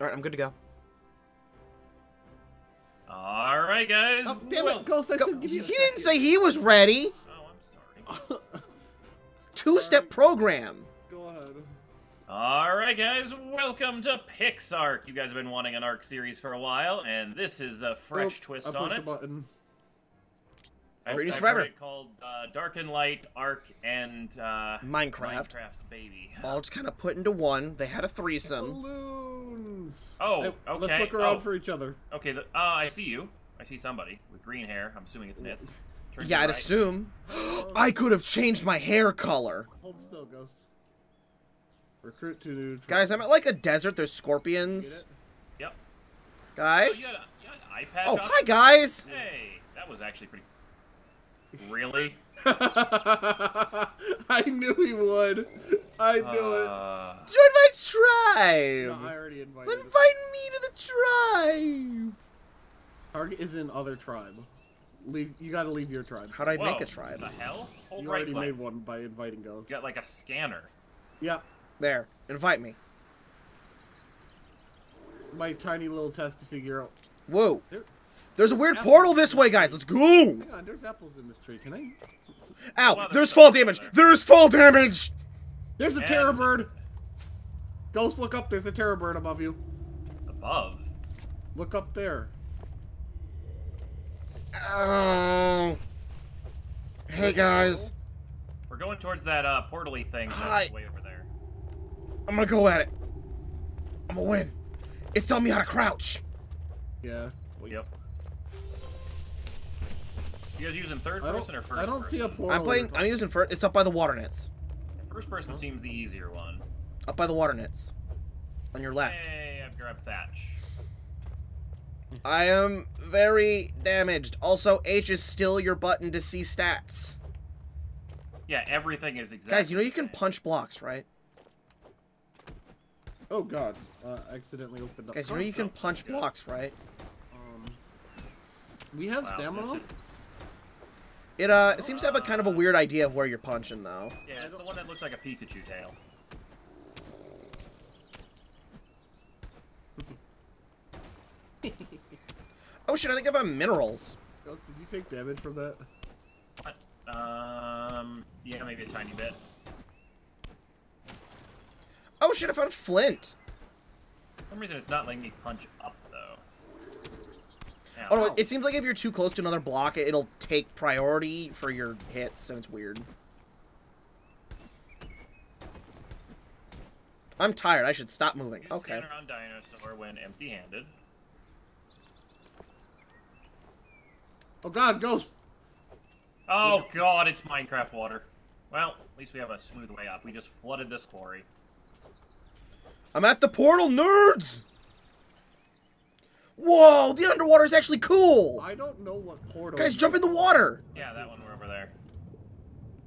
Alright, I'm good to go. Alright, guys. Oh, damn it, Ghost, I said give you a second. He didn't say he was ready. Oh, I'm sorry. Two-step program. Go ahead. Alright, guys. Welcome to PixARK. You guys have been wanting an ARC series for a while, and this is a fresh twist on it. I pushed the button. It's called Dark and Light, Ark, and Minecraft. Minecraft's baby. All just kind of put into one. They had a threesome. Balloons. Oh, hey, okay. Let's look around for each other. Okay, I see you. I see somebody with green hair. I'm assuming it's Nitz. Yeah, I'd assume. I could have changed my hair color. Hold still, Ghost. Recruit to new. Guys, I'm at like a desert. There's scorpions. Yep. Guys. Oh, you had an iPad. Oh, hi guys. Hey, that was actually pretty. Really? I knew he would. I knew it. Join my tribe. No, I already invited. Invite me to the tribe. Target is in other tribe. Leave. You gotta leave your tribe. How did I make a tribe? What the hell? Hold you already made one by inviting Ghost. You got like a scanner. Yeah. There. Invite me. My tiny little test to figure out. Whoa. There's a weird portal this way, guys. Let's go. Hang on, there's apples in this tree. Can I? Ow! There's fall damage. There's fall damage. There's a terror bird. Ghost, look up. There's a terror bird above you. Above? Look up there. Oh. Hey guys. We're going towards that portal-y thing that's way over there. I'm gonna go at it. I'm gonna win. It's telling me how to crouch. Yeah. Well, yep. You guys using third person or first person? I don't see a portal. I'm using first. It's up by the water nets. First person seems the easier one. Up by the water nets. On your left. Hey, I've grabbed thatch. I am very damaged. Also, H is still your button to see stats. Yeah, everything is exactly. Guys, you know you can punch blocks, right? Oh god. I accidentally opened up. Guys, you know you can punch blocks, right? We have stamina? It seems to have a kind of a weird idea of where you're punching, though. Yeah, it's the one that looks like a Pikachu tail. Oh shit, I think I've got minerals. Ghost, did you take damage from that? What? Yeah, maybe a tiny bit. Oh shit, I found flint. For some reason it's not letting me punch up. Oh, no, it seems like if you're too close to another block, it'll take priority for your hits, and it's weird. I'm tired. I should stop moving. Okay. Scanner on dinosaur when empty-handed. Oh god, Ghost! Oh god, it's Minecraft water. Well, at least we have a smooth way up. We just flooded this quarry. I'm at the portal, nerds! Whoa, the underwater is actually cool! I don't know what portal... Guys, jump in the water! Yeah, that one, we're over there.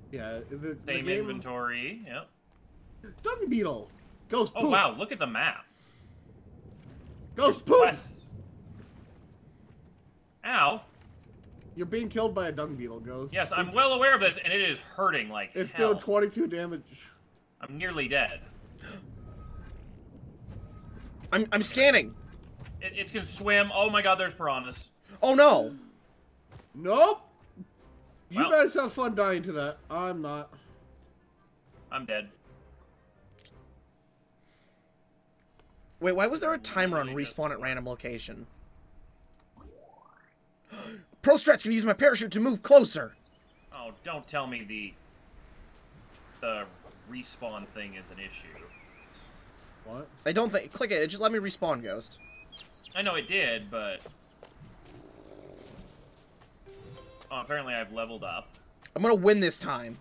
Yeah, the same game... inventory, yep. Dung beetle! Ghost poop! Oh wow, look at the map. Ghost poop! West. Ow. You're being killed by a dung beetle, Ghost. Yes, I'm well aware of this, and it is hurting like it's hell. It's doing 22 damage. I'm nearly dead. I'm scanning. It can swim. Oh my god, there's piranhas. Oh no. Nope. You guys have fun dying to that. I'm not. I'm dead. Wait, why was there a timer on respawn at random location? Pro Strat's gonna use my parachute to move closer. Oh, don't tell me the respawn thing is an issue. What? I don't think. Click it. It just let me respawn, Ghost. I know it did, but... Oh, apparently I've leveled up. I'm gonna win this time.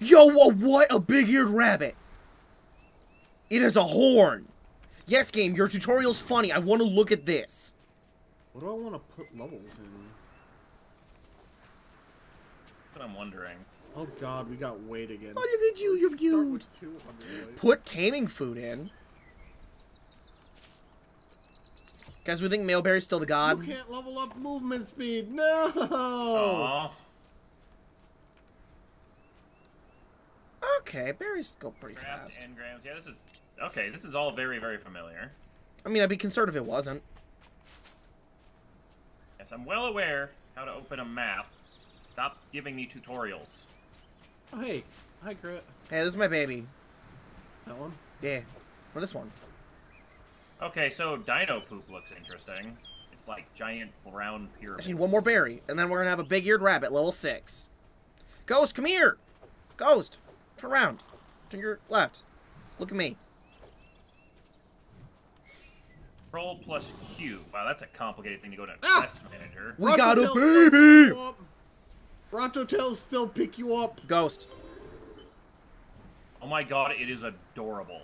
Yo, what? A big-eared rabbit! It has a horn! Yes, game, your tutorial's funny. I want to look at this. What do I want to put levels in? That's what I'm wondering. Oh, God, we got weight again. Oh, look at you, you're cute. Put taming food in. Guys, we think Mailberry's still the god. You can't level up movement speed. No. Aww. Okay, berries go pretty fast. And grams. Yeah, this is okay. This is all very, very familiar. I mean, I'd be concerned if it wasn't. Yes, I'm well aware how to open a map. Stop giving me tutorials. Oh, hey. Hi, Grit. Hey, this is my baby. That one? Yeah. Well, this one. Okay, so dino poop looks interesting. It's like giant brown pyramids. I need one more berry, and then we're going to have a big-eared rabbit, level 6. Ghost, come here! Ghost, turn around. Turn your left. Look at me. Control plus Q. Wow, that's a complicated thing to go to quest manager. We got a baby! Rototails still pick you up. Ghost. Oh my god, it is adorable.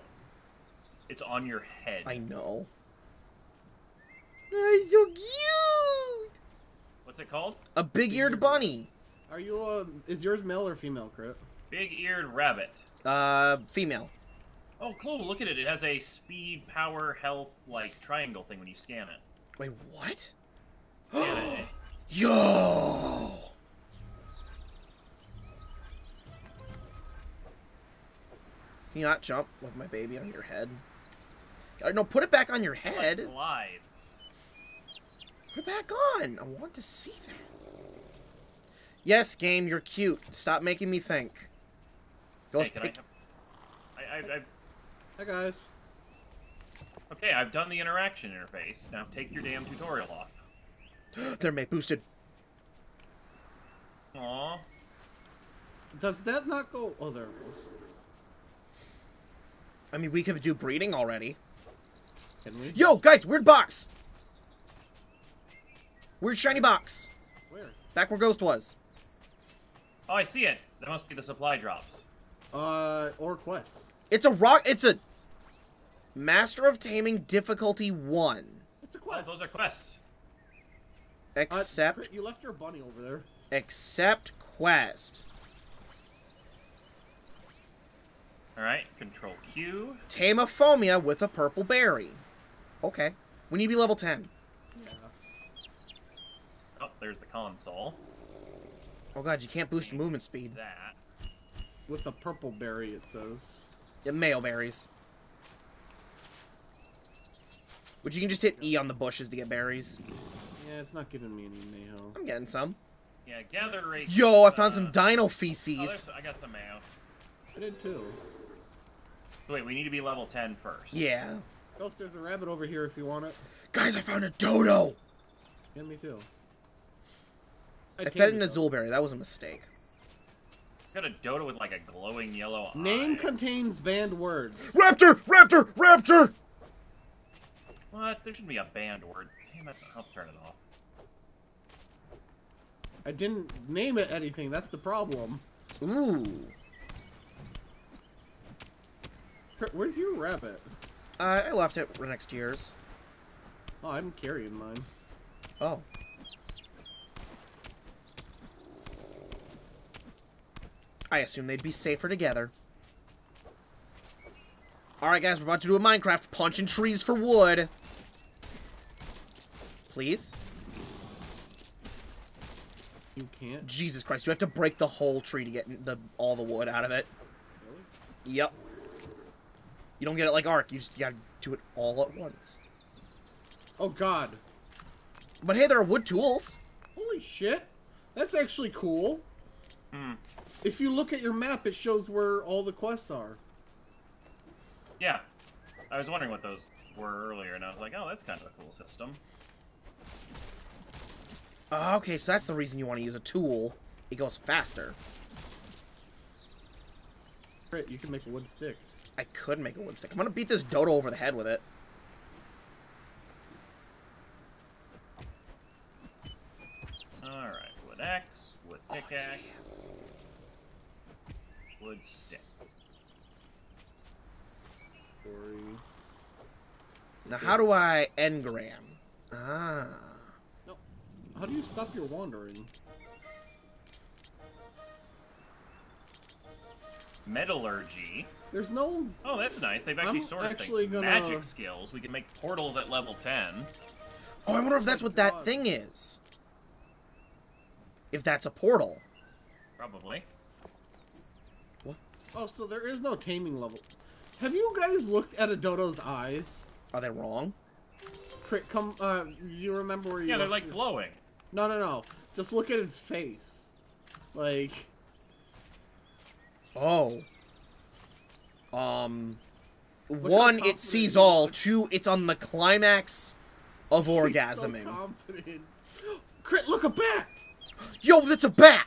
It's on your head. I know. Oh, he's so cute! What's it called? A big-eared bunny. Are you, is yours male or female, Crit? Big-eared rabbit. Female. Oh, cool, look at it. It has a speed, power, health, like, triangle thing when you scan it. Wait, what? It. Yo! Can you not jump with my baby on your head? No, put it back on your head. It glides. Put it back on. I want to see that. Yes, game, you're cute. Stop making me think. Go hey, Hey, guys. Okay, I've done the interaction interface. Now take your damn tutorial off. They're mate boosted. Aww. Does that not go... Oh, there it goes. I mean, we could do breeding already. Can we? Yo, guys, weird box! Weird shiny box. Where? Back where Ghost was. Oh, I see it. That must be the supply drops. Or quests. It's a rock. It's a Master of Taming difficulty 1. It's a quest. Oh, those are quests. Except you left your bunny over there. Except quest. Alright, control Q. Tame a Phomia with a purple berry. Okay. We need to be level 10. Yeah. Oh, there's the console. Oh god, you can't boost your movement speed. That. With a purple berry, it says. Yeah, male berries. Which you can just hit E on the bushes to get berries. Yeah, it's not giving me any mayo. I'm getting some. Yeah, gather race. Yo, I found some dino feces. Oh, I got some mayo. I did too. Wait, we need to be level 10 first. Yeah. Ghost, there's a rabbit over here if you want it. Guys, I found a dodo! Yeah, me too. I fed it an azulberry. That was a mistake. It's got a dodo with like a glowing yellow eye. Name contains banned words. Raptor! Raptor! Raptor! What? There shouldn't be a banned word. Damn it. I'll turn it off. I didn't name it anything. That's the problem. Ooh. Where's your rabbit? I left it for next year's. Oh, I'm carrying mine. Oh. I assume they'd be safer together. Alright, guys, we're about to do a Minecraft punching trees for wood. Please? You can't. Jesus Christ, you have to break the whole tree to get all the wood out of it. Really? Yep. You don't get it like Ark. You just gotta do it all at once. Oh, God. But hey, there are wood tools. Holy shit. That's actually cool. Mm. If you look at your map, it shows where all the quests are. Yeah. I was wondering what those were earlier, and I was like, oh, that's kind of a cool system. Okay, so that's the reason you want to use a tool. It goes faster. Great, you can make a wood stick. I could make a wood stick. I'm gonna beat this dodo over the head with it. Alright, wood axe, wood pickaxe, wood stick. Now, how do I engram? Ah. No. How do you stop your wandering? Metallurgy. There's no... Oh, that's nice. They've actually sorted things. Magic skills. We can make portals at level 10. Oh, I wonder if that's what that thing is. If that's a portal. Probably. What? Oh, so there is no taming level. Have you guys looked at a dodo's eyes? Are they wrong? Come, you remember where you... Yeah, they're like glowing. No, no, no. Just look at his face. Like... Oh. One, it sees all. Two, it's on the climax of orgasming. He's so confident. Crit, look, a bat! Yo, that's a bat!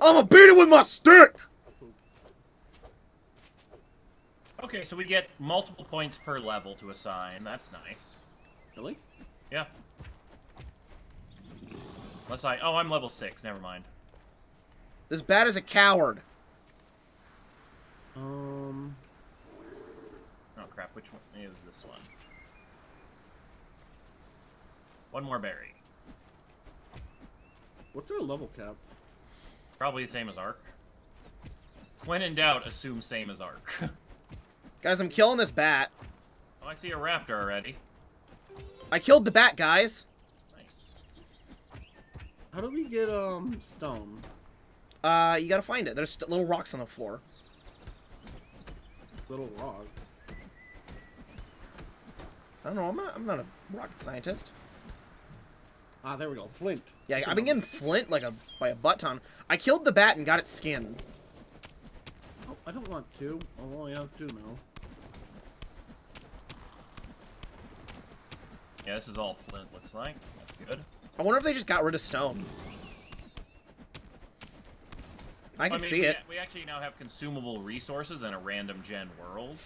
I'ma beat it with my stick! Okay, so we get multiple points per level to assign. That's nice. Really? Yeah. Let's see. Oh, I'm level 6. Never mind. This bat is a coward. Oh, crap. Which one is this one? One more berry. What's our level cap? Probably the same as Ark. When in doubt, assume same as Ark. Guys, I'm killing this bat. Oh, I see a raptor already. I killed the bat, guys. Nice. How do we get, stone? You gotta find it. There's little rocks on the floor. Little rocks? I don't know. I'm not a rocket scientist. Ah, there we go. Flint. Yeah, I've been getting flint like by a butt ton. I killed the bat and got its skin. Oh, I don't want to. I'll only have 2 now. Yeah, this is all flint looks like. That's good. I wonder if they just got rid of stone. I can see it. We actually now have consumable resources in a random gen world.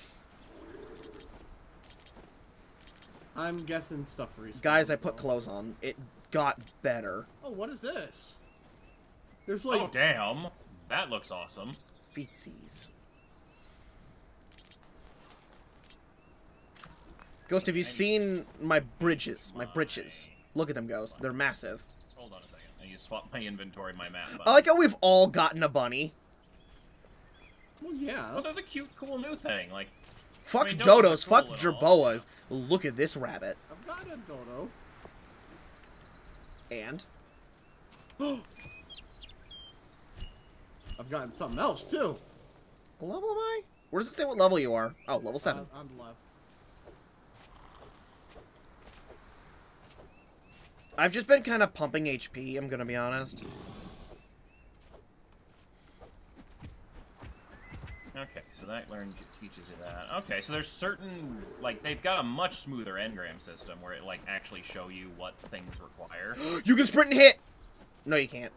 I'm guessing stuff respawned. Guys, I put clothes on. It got better. Oh, what is this? There's like... Oh, damn. That looks awesome. Feetsies. Ghost, have you seen my bridges? My britches. Look at them, Ghost. They're massive. Hold on a second. I need to swap my inventory, my map. I like how we've all gotten a bunny. Well, yeah. Well, that's a cute, cool new thing. Like... Fuck dodos, fuck jerboas. Look at this rabbit. I've got a dodo. And? I've gotten something else, too. What level am I? Where does it say what level you are? Oh, level 7. I'm left. I've just been kind of pumping HP, I'm gonna be honest. Okay, so that teaches you that. Okay, so there's certain, like, they've got a much smoother engram system where it, like, actually show you what things require. You can sprint and hit! No, you can't.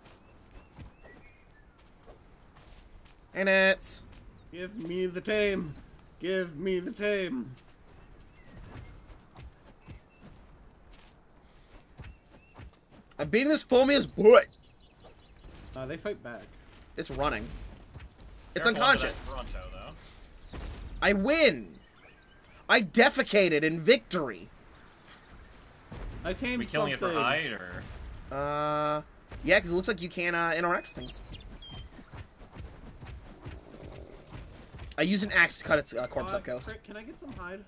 And it's... Give me the tame! Give me the tame! I'm beating this foamiest boy! They fight back. It's running. It's unconscious. I win. I defecated in victory. I tamed something. Are we killing it for hide, or? Yeah, because it looks like you can interact with things. I use an axe to cut its corpse up, Ghost. Can I get some hide?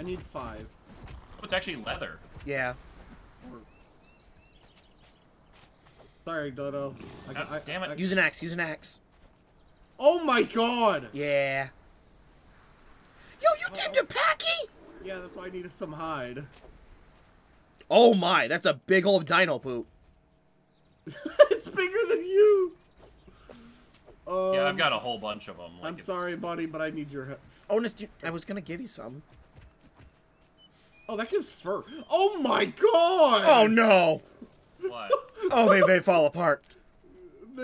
I need 5. Oh, it's actually leather. Yeah. Sorry, Dodo. Damn it. Use an axe. Use an axe. Oh my god! Yeah. Yo, you tamed a packy? Yeah, that's why I needed some hide. Oh my, that's a big old dino poop. It's bigger than you! Yeah, I've got a whole bunch of them. Like I'm sorry, buddy, but I need your help. Honest, dude, I was gonna give you some. Oh, that gives fur. Oh my god! Oh no! What? Oh, they fall apart.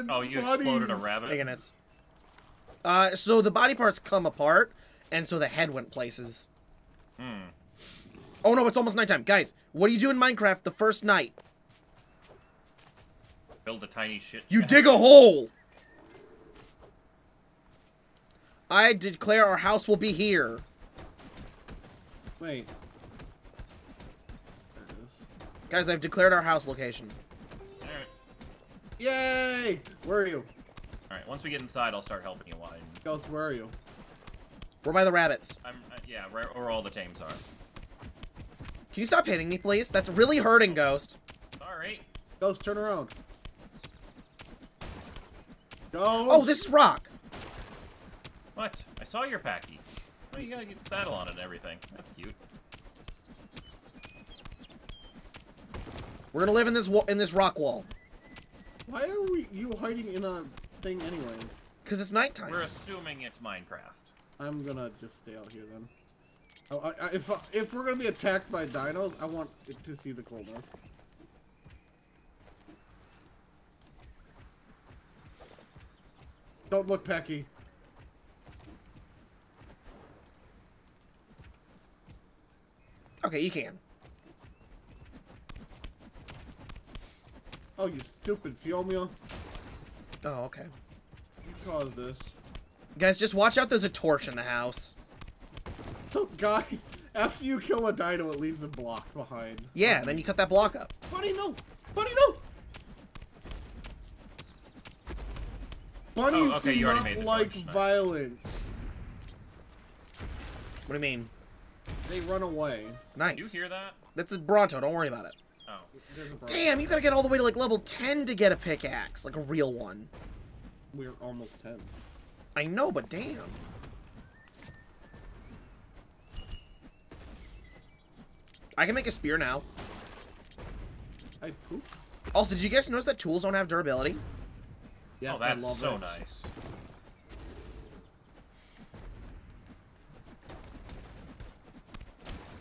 Oh, you exploded a rabbit? Bigonets. So the body parts come apart, and so the head went places. Hmm. Oh no, it's almost nighttime. Guys, what do you do in Minecraft the first night? Build a tiny shit. You dig a hole! I declare our house will be here. Wait. There it is. Guys, I've declared our house location. Alright. Yay! Where are you? Alright, once we get inside, I'll start helping you widen. Ghost, where are you? We're by the rabbits. Yeah, where all the tames are. Can you stop hitting me, please? That's really hurting, Ghost. Sorry. Ghost, turn around. Ghost! Oh, this is rock! What? I saw your packy. Oh, you gotta get the saddle on it and everything. That's cute. We're gonna live in this rock wall. Why are you hiding in a thing anyways? Because it's nighttime. We're assuming it's Minecraft. I'm gonna just stay out here then. Oh, if we're gonna be attacked by dinos, I want it to see the coldness. Don't look, Pecky. Okay, you can. Oh, you stupid Fiomio. Oh, okay. You caused this. Guys, just watch out. There's a torch in the house. So, guy, after you kill a dino, it leaves a block behind. Yeah, then you cut that block up. Bunny, no! Bunny, no! Bunnies do not like violence. What do you mean? They run away. Nice. Did you hear that? That's a Bronto. Don't worry about it. Oh. Damn, you gotta get all the way to like level 10 to get a pickaxe, like a real one. We're almost 10. I know, but damn. I can make a spear now. I poop. Also, did you guys notice that tools don't have durability? Yes, oh, that's so nice.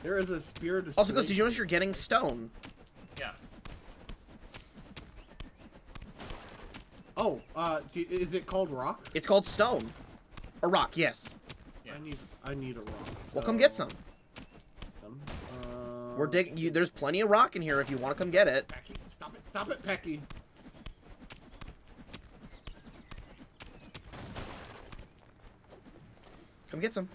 There is a spear display. Also, Ghost, did you notice you're getting stone? Yeah. Oh, is it called rock? It's called stone. A rock, yes. Yeah. I need a rock. So... Well, come get some. We're digging. There's plenty of rock in here if you want to come get it. Pecky, stop it! Stop it, Pecky! Come get some.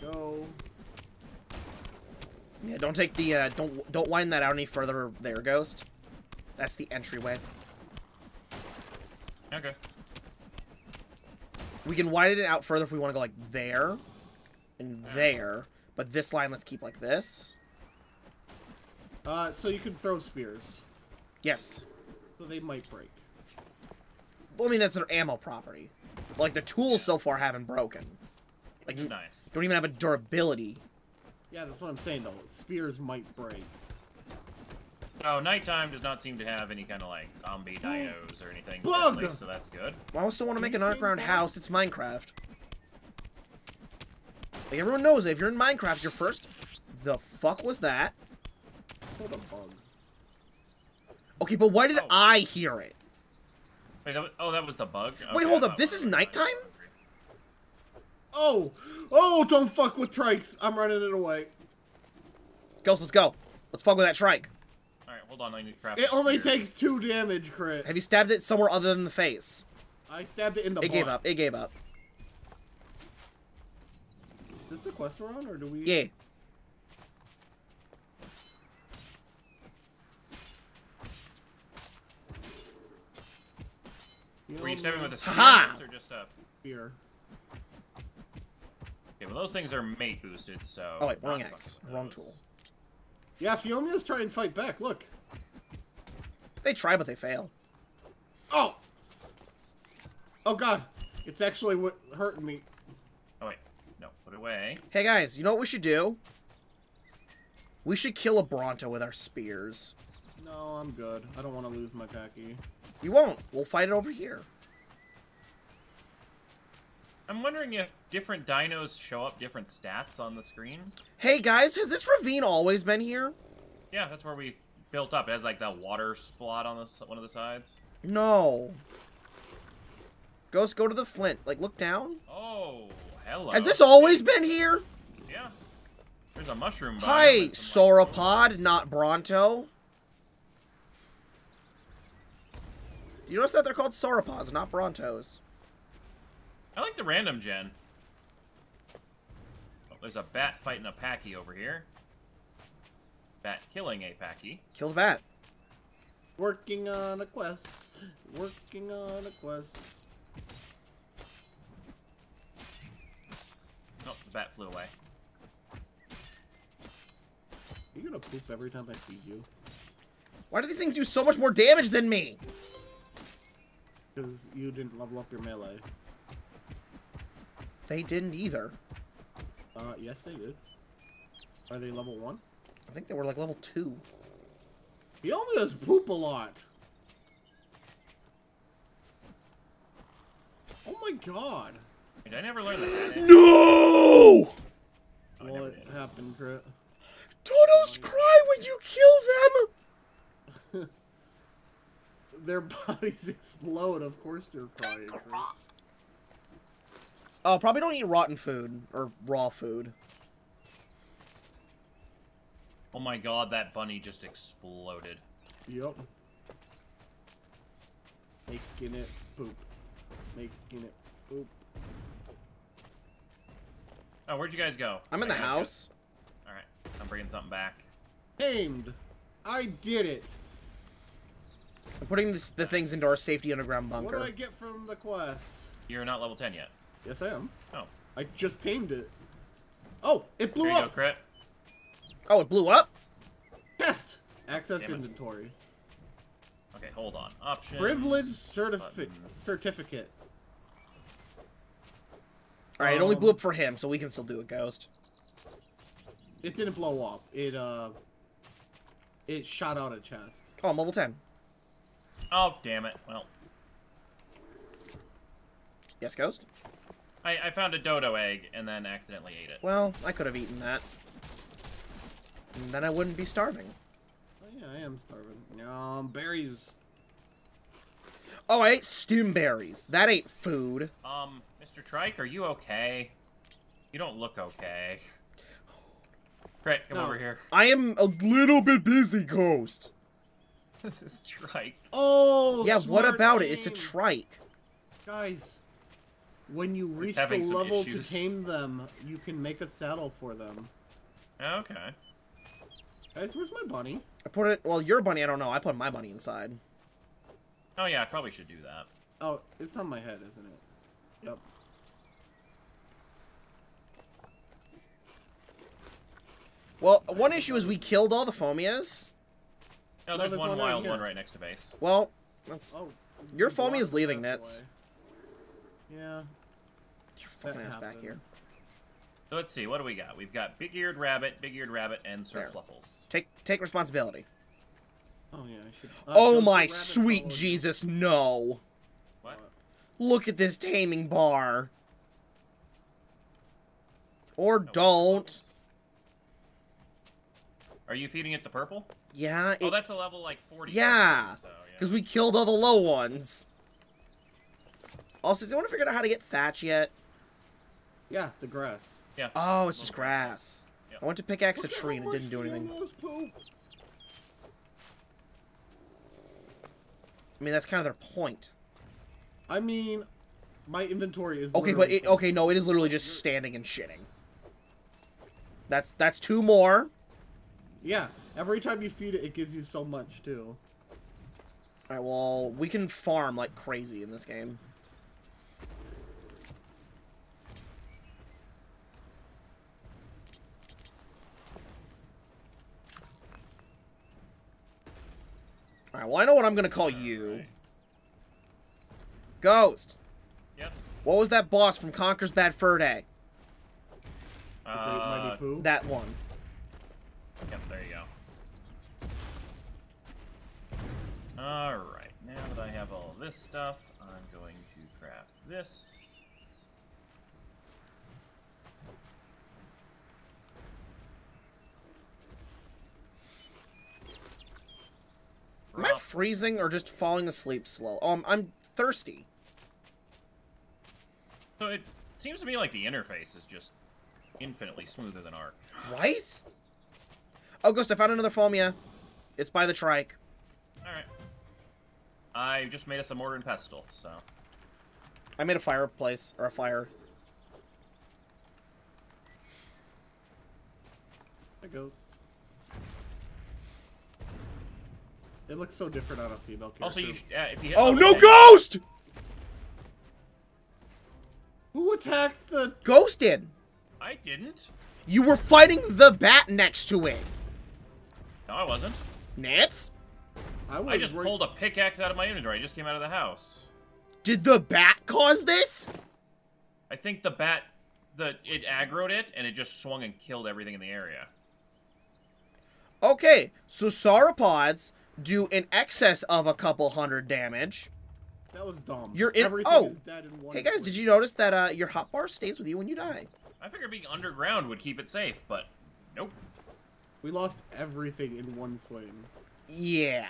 Go. Yeah, don't take the don't wind that out any further. There, Ghost. That's the entryway. Okay. We can widen it out further if we want to go, like, there and there. But this line, let's keep like this. So you can throw spears. Yes. So they might break. Well, I mean, that's their ammo property. Like, the tools so far haven't broken. Like, nice. Don't even have a durability. Yeah, that's what I'm saying, though. Spears might break. No, nighttime does not seem to have any kind of, like, zombie dinos or anything. Bug! So that's good. Well, I also want to make an underground house. It's Minecraft. Like, everyone knows it. If you're in Minecraft, you're first. The fuck was that? What a bug. Okay, but why did I hear it? Wait, that was, that was the bug? Okay, wait, hold up. This is nighttime? Oh! Oh, don't fuck with trikes. I'm running it away. Ghost, let's go. Let's fuck with that trike. Alright, hold on, I need to craft. It only takes 2 damage, Crit. Have you stabbed it somewhere other than the face? I stabbed it in the butt. It gave up, it gave up. Is this the quest we're on, or do we... Yeah. Were you stabbing with a spear or just a... Spear. Okay, well those things are mate boosted, so... Oh wait, wrong axe. Wrong tool. Yeah, Fiomia's trying to fight back, look. They try, but they fail. Oh! Oh, God. It's actually hurting me. Oh, wait. No, put it away. Hey, guys, you know what we should do? We should kill a Bronto with our spears. No, I'm good. I don't want to lose my Pecky. You won't. We'll fight it over here. I'm wondering if different dinos show up different stats on the screen. Hey guys, has this ravine always been here? Yeah, that's where we built up. It has like that water splot on one of the sides. No. Ghost, go to the flint. Like, look down. Oh, hello. Has this always been here? Yeah. There's a mushroom. Hi, sauropod, not Bronto. You notice that they're called sauropods, not Brontos. I like the random gen. Oh, there's a bat fighting a Pecky over here. Bat killing a Pecky. Kill the bat. Working on a quest. Working on a quest. Oh, the bat flew away. You're gonna poop every time I feed you. Why do these things do so much more damage than me? Because you didn't level up your melee. They didn't either. Yes they do. Are they level 1? I think they were like level 2. He only does poop a lot. Oh my god. Did I never learn that? No! Oh, well, it happened, Crit. Toto's cry when you kill them! Their bodies explode, of course they're crying. Oh, probably don't eat rotten food, or raw food. Oh my god, that bunny just exploded. Yup. Making it poop. Making it poop. Oh, where'd you guys go? I'm in the house. Alright, I'm bringing something back. Aimed! I did it! I'm putting this, the things into our safety underground bunker. What do I get from the quest? You're not level 10 yet. Yes, I am. Oh. I just tamed it. Oh, it blew up! There you go, Crit. Oh, it blew up? Best! Access inventory. Okay, hold on. Option. Privilege certificate. Alright, it only blew up for him, so we can still do it, Ghost. It didn't blow up. It shot out a chest. Oh, I'm level 10. Oh, damn it. Well. Yes, Ghost? I found a dodo egg and then accidentally ate it. Well, I could have eaten that. And then I wouldn't be starving. Oh, yeah, I am starving. Berries. Oh, I ate steamed berries. That ain't food. Mr. Trike, are you okay? You don't look okay. Crit, come over here. I am a little bit busy, Ghost. This is Trike. Oh, yeah, what about it? It's a Trike. Guys, when you reach the level to tame them, you can make a saddle for them. Okay. Guys, where's my bunny? I put it... Well, your bunny, I don't know. I put my bunny inside. Oh, yeah, I probably should do that. Oh, it's on my head, isn't it? Yep. Well, one issue is we killed all the Fomias. No, there's one wild one right next to base. Well, that's... Oh, your Fomia is leaving, Nitz. Yeah. Get your fucking ass back here. So let's see, what do we got? We've got Big-Eared Rabbit, and Sir Fluffles. Take responsibility. Oh, yeah, I should... oh, my sweet Jesus, no! What? Look at this taming bar. Or don't. Are you feeding it the purple? Yeah, oh, that's a level, like, 40. Yeah, because we killed all the low ones. Also, does anyone figure out how to get thatch yet? Yeah, the grass. Yeah. Oh, it's just grass. Yep. I went to pickaxe a tree and it didn't do anything. I mean, that's kind of their point. I mean, my inventory is okay, but no, it is literally just standing and shitting. That's two more. Yeah, every time you feed it, it gives you so much too. All right, well, we can farm like crazy in this game. Alright, well, I know what I'm gonna call you. Right. Ghost! Yep. What was that boss from Conker's Bad Fur Day? The Great Mighty Pooh? That one. Yep, there you go. Alright, now that I have all this stuff, I'm going to craft this. Am I freezing or just falling asleep slow? I'm thirsty. So it seems to me like the interface is just infinitely smoother than Ark. Right? Oh, Ghost, I found another Fomia. It's by the Trike. Alright. I just made us a mortar and pestle, so... I made a fireplace, or a fire. Hi, Ghost. It looks so different on a female character. Also, you should, if you hit Ghost! Who attacked the... Ghost did! I didn't. You were fighting the bat next to it. No, I wasn't. Nitz? I just pulled a pickaxe out of my inventory. I just came out of the house. Did the bat cause this? I think the bat it aggroed it, and it just swung and killed everything in the area. Okay, so sauropods do in excess of a couple hundred damage. That was dumb. Everything is dead in one. Hey guys, did you notice that your hotbar stays with you when you die? I figured being underground would keep it safe, but nope. We lost everything in one swing. Yeah.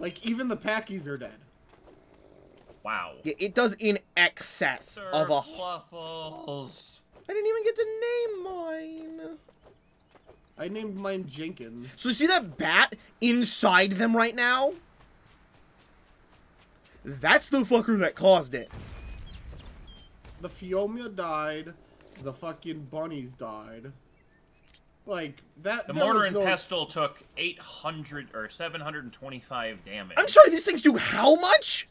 Like, even the packies are dead. Wow. Yeah, it does in excess of a... Fluffles. I didn't even get to name mine. I named mine Jenkins. So see that bat inside them right now? That's the fucker that caused it. The Fiomia died. The fucking bunnies died. Like, that... The mortar and pestle took 800 or 725 damage. I'm sorry, these things do how much?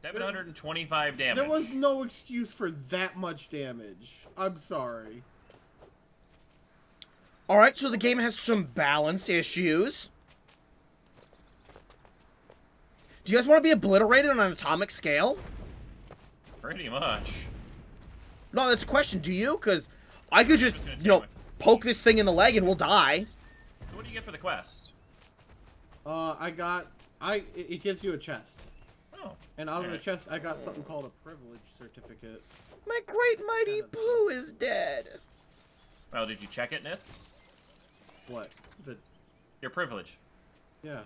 725 damage. There was no excuse for that much damage. I'm sorry. Alright, so the game has some balance issues. Do you guys want to be obliterated on an atomic scale? Pretty much. No, that's a question. Do you? Because I could just, you know, poke this thing in the leg and we'll die. So what do you get for the quest? It gives you a chest. Oh. And out of the chest, I got something called a privilege certificate. My great mighty Pooh is dead. Well, did you check it, Nitz? What? Your privilege. Yeah.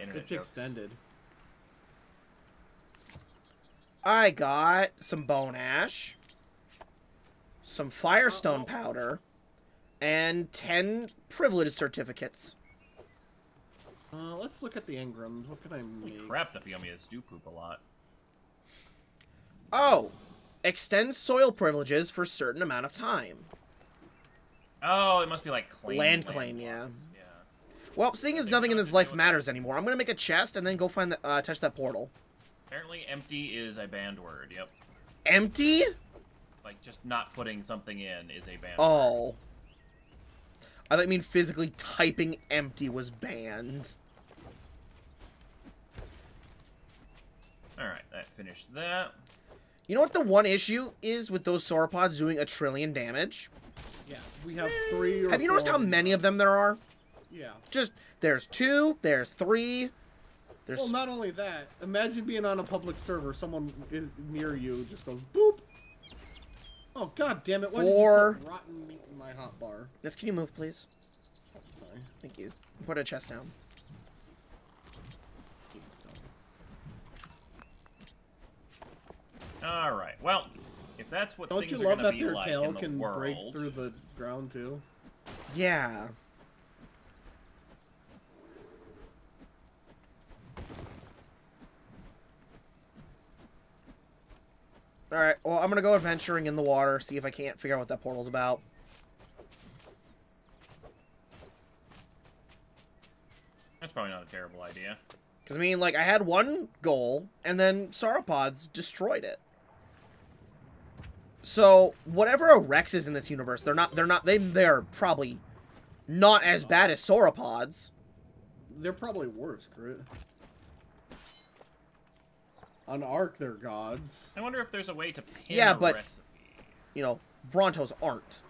Internet it's jokes. Extended. I got some bone ash, some firestone powder, and 10 privilege certificates. Let's look at the engrams. What can I make? Holy crap, the Fiomias do poop a lot. Oh! Extend soil privileges for a certain amount of time. Oh, it must be like claim. Land claim, yeah. Well, seeing as nothing in this life matters anymore, I'm gonna make a chest and then go find the, touch that portal. Apparently empty is a banned word, yep. Empty? Like, just not putting something in is a banned word. I thought you mean physically typing empty was banned. Alright, that finished that. You know what the one issue is with those sauropods doing 1 trillion damage? Yeah, we have 3 or Have you noticed how many of them there are? Yeah. Just, there's 2, there's 3... Well, not only that, imagine being on a public server, someone is near you just goes, boop! Oh, god damn it, why did you put rotten meat in my hot bar? Yes, can you move, please? Oh, sorry. Thank you. Put a chest down. Alright, well, if that's what things are gonna be like in the world... Don't you love that their tail can break through the ground, too? Yeah. Alright, well, I'm gonna go adventuring in the water, see if I can't figure out what that portal's about. That's probably not a terrible idea. Because, I mean, like, I had one goal, and then sauropods destroyed it. So, whatever a Rex is in this universe, they're probably not as bad as sauropods. They're probably worse, Crit. On Ark, they're gods. I wonder if there's a way to pin a recipe. You know, Brontos aren't.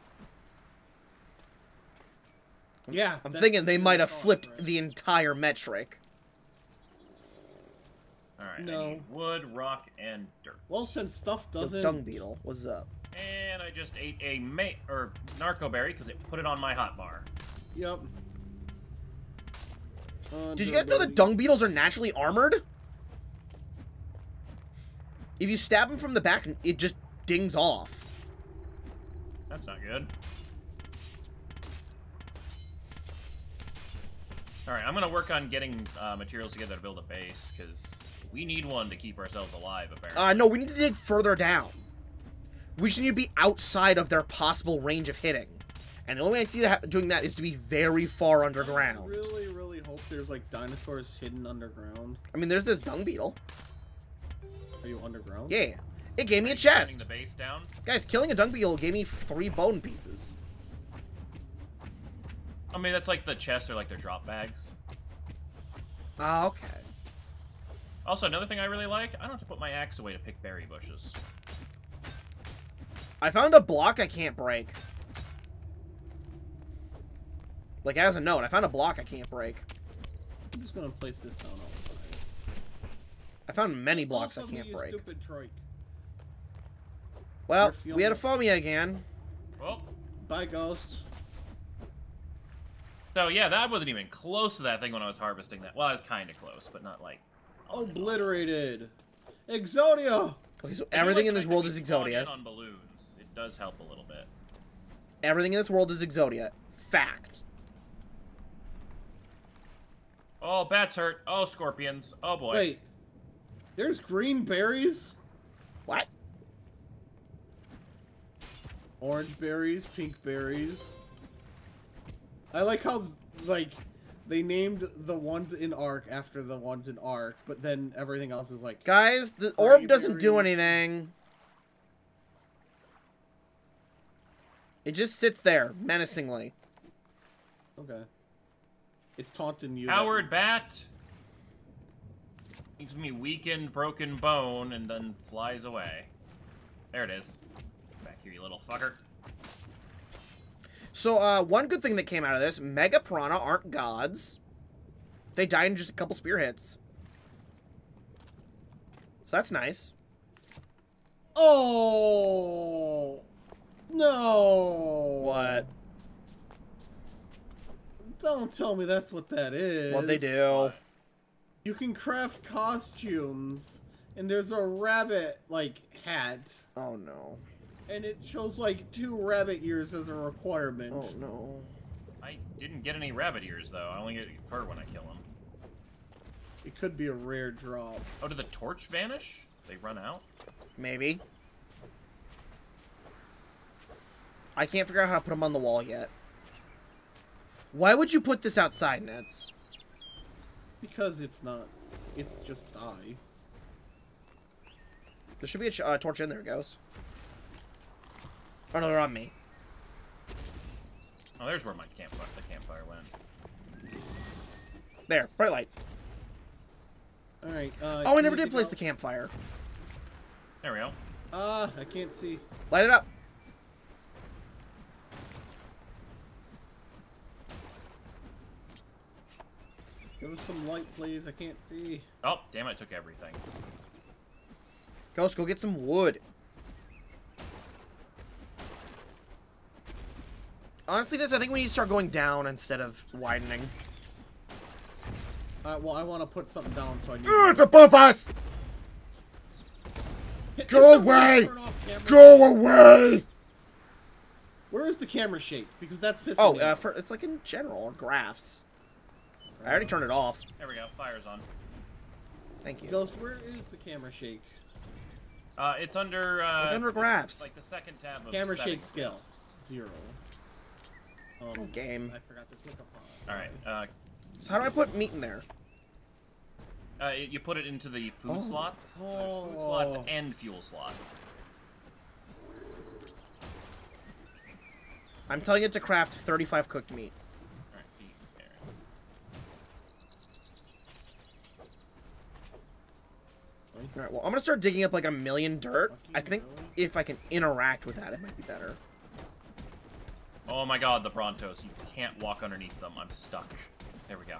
Yeah. I'm thinking they might have flipped the entire metric. Alright, I need wood, rock, and dirt. Well, since stuff doesn't... Dung beetle, what's up? And I just ate a narco berry because it put it on my hot bar. Yep. Did you guys know that dung beetles are naturally armored? If you stab him from the back, it just dings off. That's not good. Alright, I'm gonna work on getting materials together to build a base, because we need one to keep ourselves alive, apparently. No, we need to dig further down. We should need to be outside of their possible range of hitting. And the only way I see doing that is to be very far underground. I really, really hope there's, like, dinosaurs hidden underground. I mean, there's this dung beetle. Are you underground? Yeah. It gave me a chest. The base down? Guys, killing a dung beetle gave me 3 bone pieces. I mean, that's like the chests are like their drop bags. Oh, okay. Also, another thing I really like, I don't have to put my axe away to pick berry bushes. I found a block I can't break. Like, as a note, I found a block I can't break. I'm just gonna place this down outside. I found many blocks I can't break. Well, we had a foamy again. Well, bye, Ghost. So, yeah, that wasn't even close to that thing when I was harvesting that. Well, I was kind of close, but not like... Obliterated! Exodia! Okay, so everything in this world is Exodia. On balloons. It does help a little bit. Everything in this world is Exodia. Fact. Oh, bats hurt. Oh, scorpions. Oh, boy. Wait. There's green berries? What? Orange berries, pink berries. I like how, like, they named the ones in Ark after the ones in Ark, but then everything else is like... Guys, the orb doesn't do anything. It just sits there, menacingly. Okay. It's taunting you. Howard Bat gives me weakened, broken bone, and then flies away. There it is. Back here, you little fucker. So, one good thing that came out of this, Mega Piranha aren't gods. They die in just a couple spear hits. So that's nice. Oh! No! What? Don't tell me that's what that is. What they do. You can craft costumes, and there's a rabbit, like, hat. Oh, no. And it shows, like, 2 rabbit ears as a requirement. Oh, no. I didn't get any rabbit ears, though. I only get fur when I kill them. It could be a rare drop. Oh, did the torch vanish? They run out? Maybe. I can't figure out how to put them on the wall yet. Why would you put this outside, Nitz? Because it's not... It's just die. There should be a torch in there, Ghost. Oh, no, they're on me. Oh, there's where my campfire went. There, bright light. Alright, oh, I never did place the campfire. There we go. I can't see. Light it up. Give us some light, please. I can't see. Oh, damn it, I took everything. Ghost, go get some wood. Honestly, I think we need to start going down instead of widening. Well, I want to put something down, so I need it's above us! Go away! Go away! Where is the camera shape? Because that's pissing me. For, it's like in general, or graphs. I already turned it off. There we go, fire's on. Thank you. Ghost, where is the camera shake? It's under, like under graphs. Like the second tab of camera shake skill. 0. Game. I forgot to click upon. Alright, so how do I put meat in there? You put it into the food slots. Food slots and fuel slots. I'm telling it to craft 35 cooked meat. Alright, meat there. Alright, well, I'm gonna start digging up like 1 million dirt. I think if I can interact with that, it might be better. Oh my god, the Brontos. You can't walk underneath them. I'm stuck. There we go.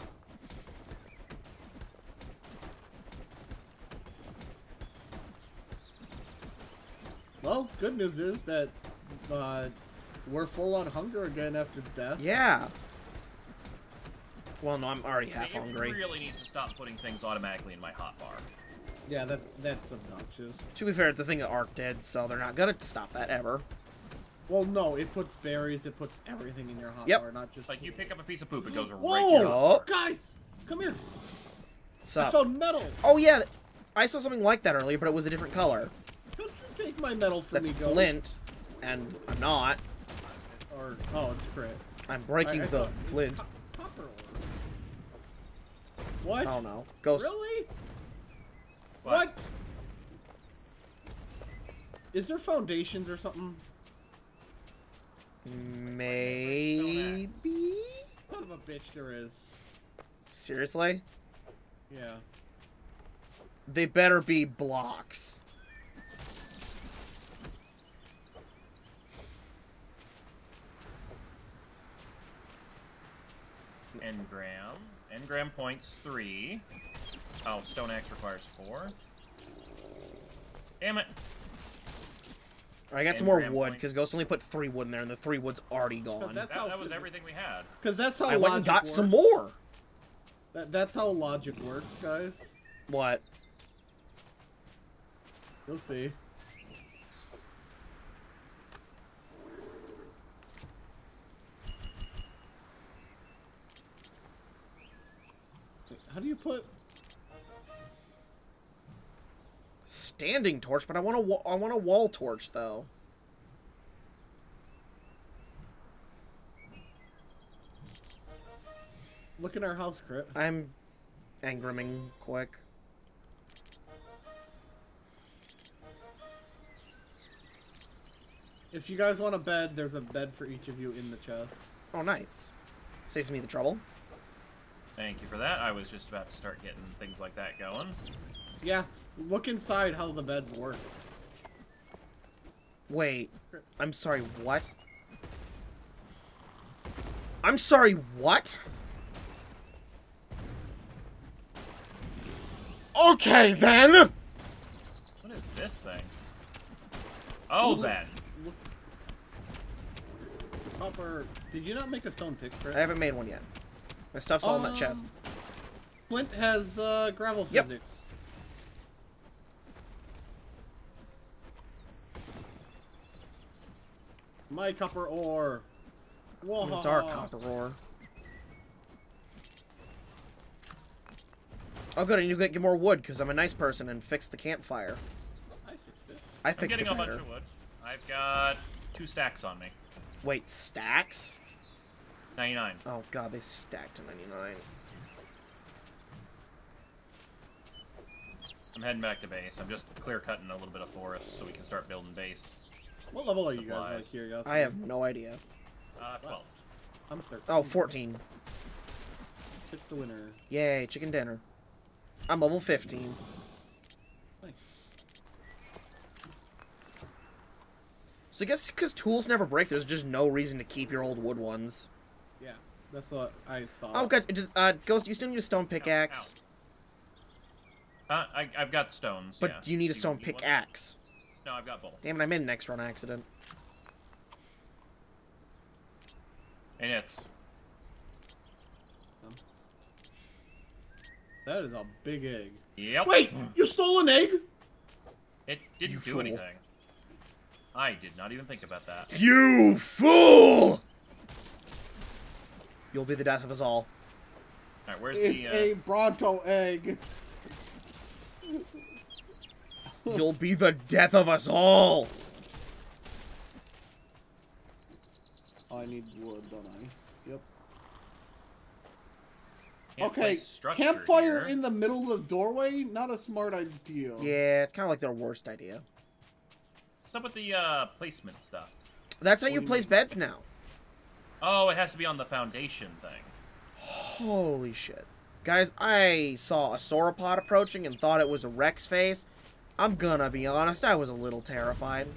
Well, good news is that we're full on hunger again after death. Yeah. Well, no, I'm already half hungry. It really needs to stop putting things automatically in my hotbar. Yeah, that's obnoxious. To be fair, it's a thing that Ark did, so they're not going to stop that ever. Well, no, it puts berries, it puts everything in your hotbar, not just... Like, you pick up a piece of poop, it goes right here. Whoa! Guys! Come here! Sup? I found metal! Oh, yeah! I saw something like that earlier, but it was a different color. Don't you take my metal from me, Ghost. That's flint, and I'm not. Or, oh, it's crit. I'm breaking the flint. Copper ore. What? I don't know. Ghost. Really? What? Is there foundations or something? Maybe? Son of a bitch, there is. Seriously? Yeah. They better be blocks. engram. Engram points 3. Oh, stone axe requires 4. Damn it. Alright, I got some more wood, because Ghost only put 3 wood in there, and the 3 wood's already gone. That was everything we had. Because that's how logic works. I got some more! That's how logic works, guys. What? You'll see. How do you put... Standing torch, but I want a wall torch though. Look in our house, Crit. I'm engramming quick. If you guys want a bed, there's a bed for each of you in the chest. Oh, nice. Saves me the trouble. Thank you for that. I was just about to start getting things like that going. Yeah. Look inside how the beds work. Wait. I'm sorry, what? I'm sorry, what? Okay, then! What is this thing? Oh, ooh, then. Look. Copper. Did you not make a stone pick for it? I haven't made one yet. My stuff's all in that chest. Flint has gravel physics. Yep. My copper ore. Whoa. It's our copper ore. Oh, good. I need to get more wood because I'm a nice person and fix the campfire. I fixed it. I fixed it better. I'm getting a bunch of wood. I've got 2 stacks on me. Wait, stacks? 99. Oh, God. They stacked to 99. I'm heading back to base. I'm just clear-cutting a little bit of forest so we can start building base. What level are you guys, out of curiosity? I have no idea. 12. I'm 13. Oh, 14. It's the winner. Yay, chicken dinner. I'm level 15. Nice. So I guess because tools never break, there's just no reason to keep your old wood ones. Yeah, that's what I thought. Oh, good. Just, Ghost, you still need a stone pickaxe. I've got stones, but yeah. Do you need a stone pickaxe? No, I've got both. Damn it, I made an extra on accident. Hey, Nitz. That is a big egg. Yep. Wait! You stole an egg? It didn't do anything. I did not even think about that. You fool! You'll be the death of us all. Alright, where's It's a Bronto egg. You'll be the death of us all! I need wood, don't I? Yep. Okay, campfire in the middle of the doorway? Not a smart idea. Yeah, it's kind of like their worst idea. What's up with the placement stuff? That's how you place beds now. Oh, it has to be on the foundation thing. Holy shit. Guys, I saw a sauropod approaching and thought it was a Rex face. I'm gonna be honest, I was a little terrified.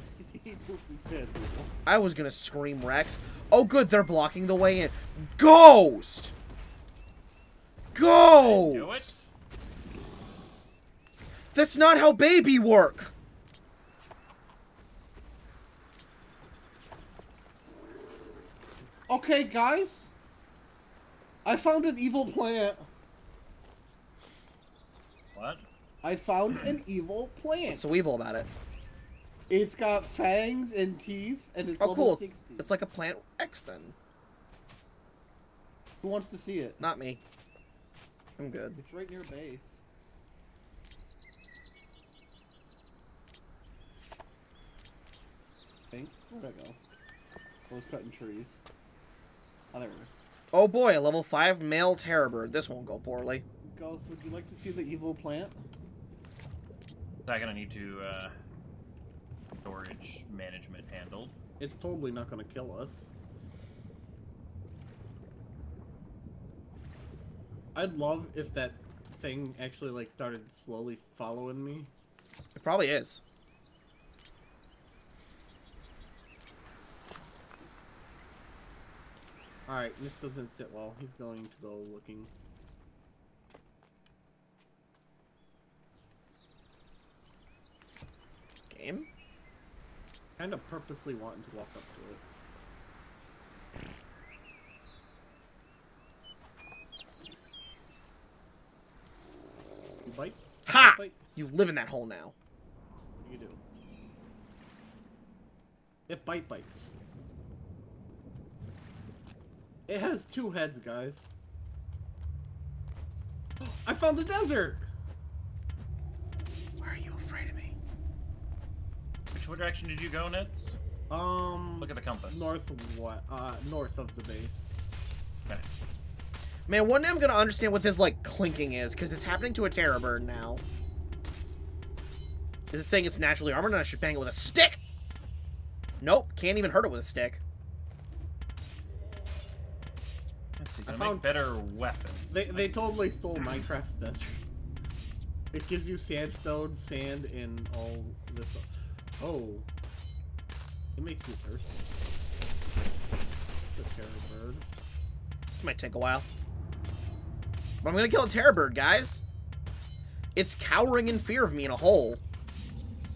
I was gonna scream Rex. Oh good, they're blocking the way in. Ghost! Ghost! I knew it. That's not how baby work! Okay, guys. I found an evil plant. What? I found an evil plant. What's so evil about it? It's got fangs and teeth, and it's level 60. It's like a plant X, then. Who wants to see it? Not me. I'm good. It's right near base. I think. Where'd I go? Close cutting trees. Oh, there we go. Oh boy, a level 5 male terror bird. This won't go poorly. Ghost, would you like to see the evil plant? I'm gonna need to storage management handled. It's totally not gonna kill us. I'd love if that thing actually like started slowly following me. It probably is. Alright, this doesn't sit well. He's going to go looking. Game? Kind of purposely wanting to walk up to it. Bite? Ha! Bite? You live in that hole now. What do you do? It bites. It has two heads, guys. I found the desert! Why are you afraid of me? What direction did you go, Nitz? Look at the compass. North of what? North of the base. Okay. Man, one day I'm gonna understand what this, like, clinking is, because it's happening to a terror bird now. Is it saying it's naturally armored and I should bang it with a stick? Nope, can't even hurt it with a stick. I found better weapons. They totally stole Minecraft's desert. It gives you sandstone, sand, and all this stuff. Oh. It makes you thirsty. The terror bird. This might take a while. But I'm gonna kill a terror bird, guys. It's cowering in fear of me in a hole.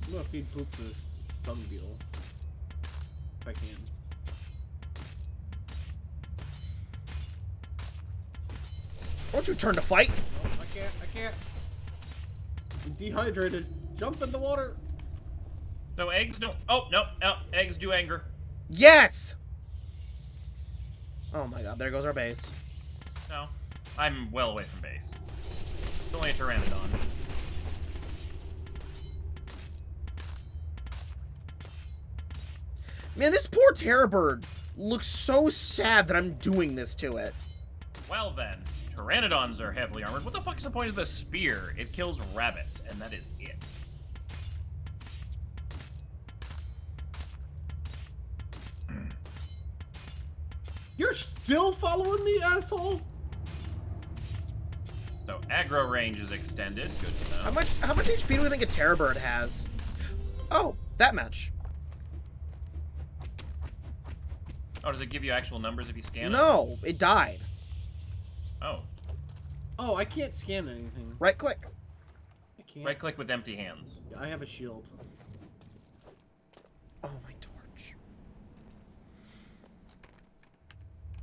I'm gonna feed poop to this dung beetle. If I can. Don't you turn to fight? No, I can't. I'm dehydrated. Jump in the water. No, eggs don't. Oh, no, no. Eggs do anger. Yes! Oh my god, there goes our base. No, I'm well away from base. It's only a pteranodon. Man, this poor terror bird looks so sad that I'm doing this to it. Well then, pteranodons are heavily armored. What the fuck is the point of the spear? It kills rabbits, and that is it. You're still following me, asshole? So aggro range is extended. Good to know. How much HP do we think a terror bird has? Oh, that much. Oh, does it give you actual numbers if you scan it? No, it died. Oh. Oh, I can't scan anything. Right click. I can't. Right click with empty hands. I have a shield. Oh my torch.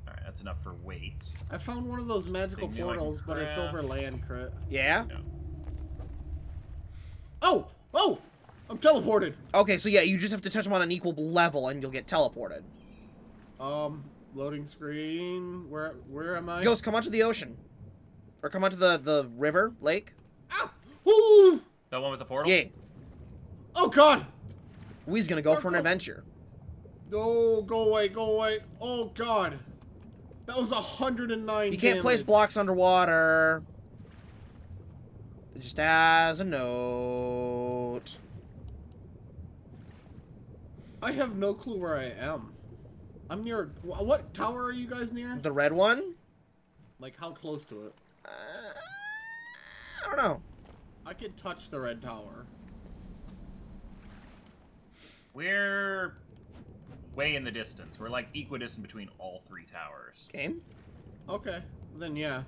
Alright, that's enough for weight. I found one of those magical portals, but it's over land, Crit. Yeah? No. Oh! Oh! I'm teleported! Okay, so yeah, you just have to touch them on an equal level and you'll get teleported. Loading screen. Where am I? Ghost, come onto the ocean. Or come onto the river, lake. Ah! Woo! That one with the portal? Yeah. Oh god! We's gonna go for an adventure. No, go away, go away. Oh god. That was 109 damage. You can't place blocks underwater. Just as a note. I have no clue where I am. I'm near. What tower are you guys near? The red one? Like, how close to it? I don't know. I could touch the red tower. We're way in the distance. We're like equidistant between all three towers. Game? Okay. Then, yeah.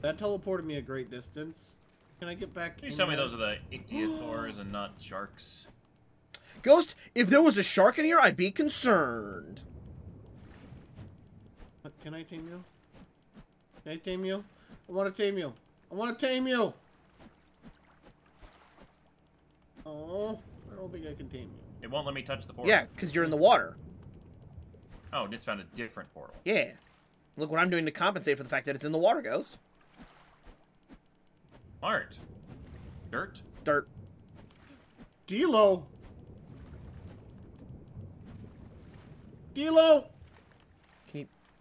That teleported me a great distance. Can I get back? Please tell me those are the ichthyosaurs and not sharks. Ghost, if there was a shark in here, I'd be concerned. Can I tame you? Can I tame you? I want to tame you. I want to tame you. Oh, I don't think I can tame you. It won't let me touch the portal. Yeah, because you're in the water. Oh, Nitz found a different portal. Yeah. Look what I'm doing to compensate for the fact that it's in the water, Ghost. Art. Dirt. Dirt. D-Lo. D-Lo!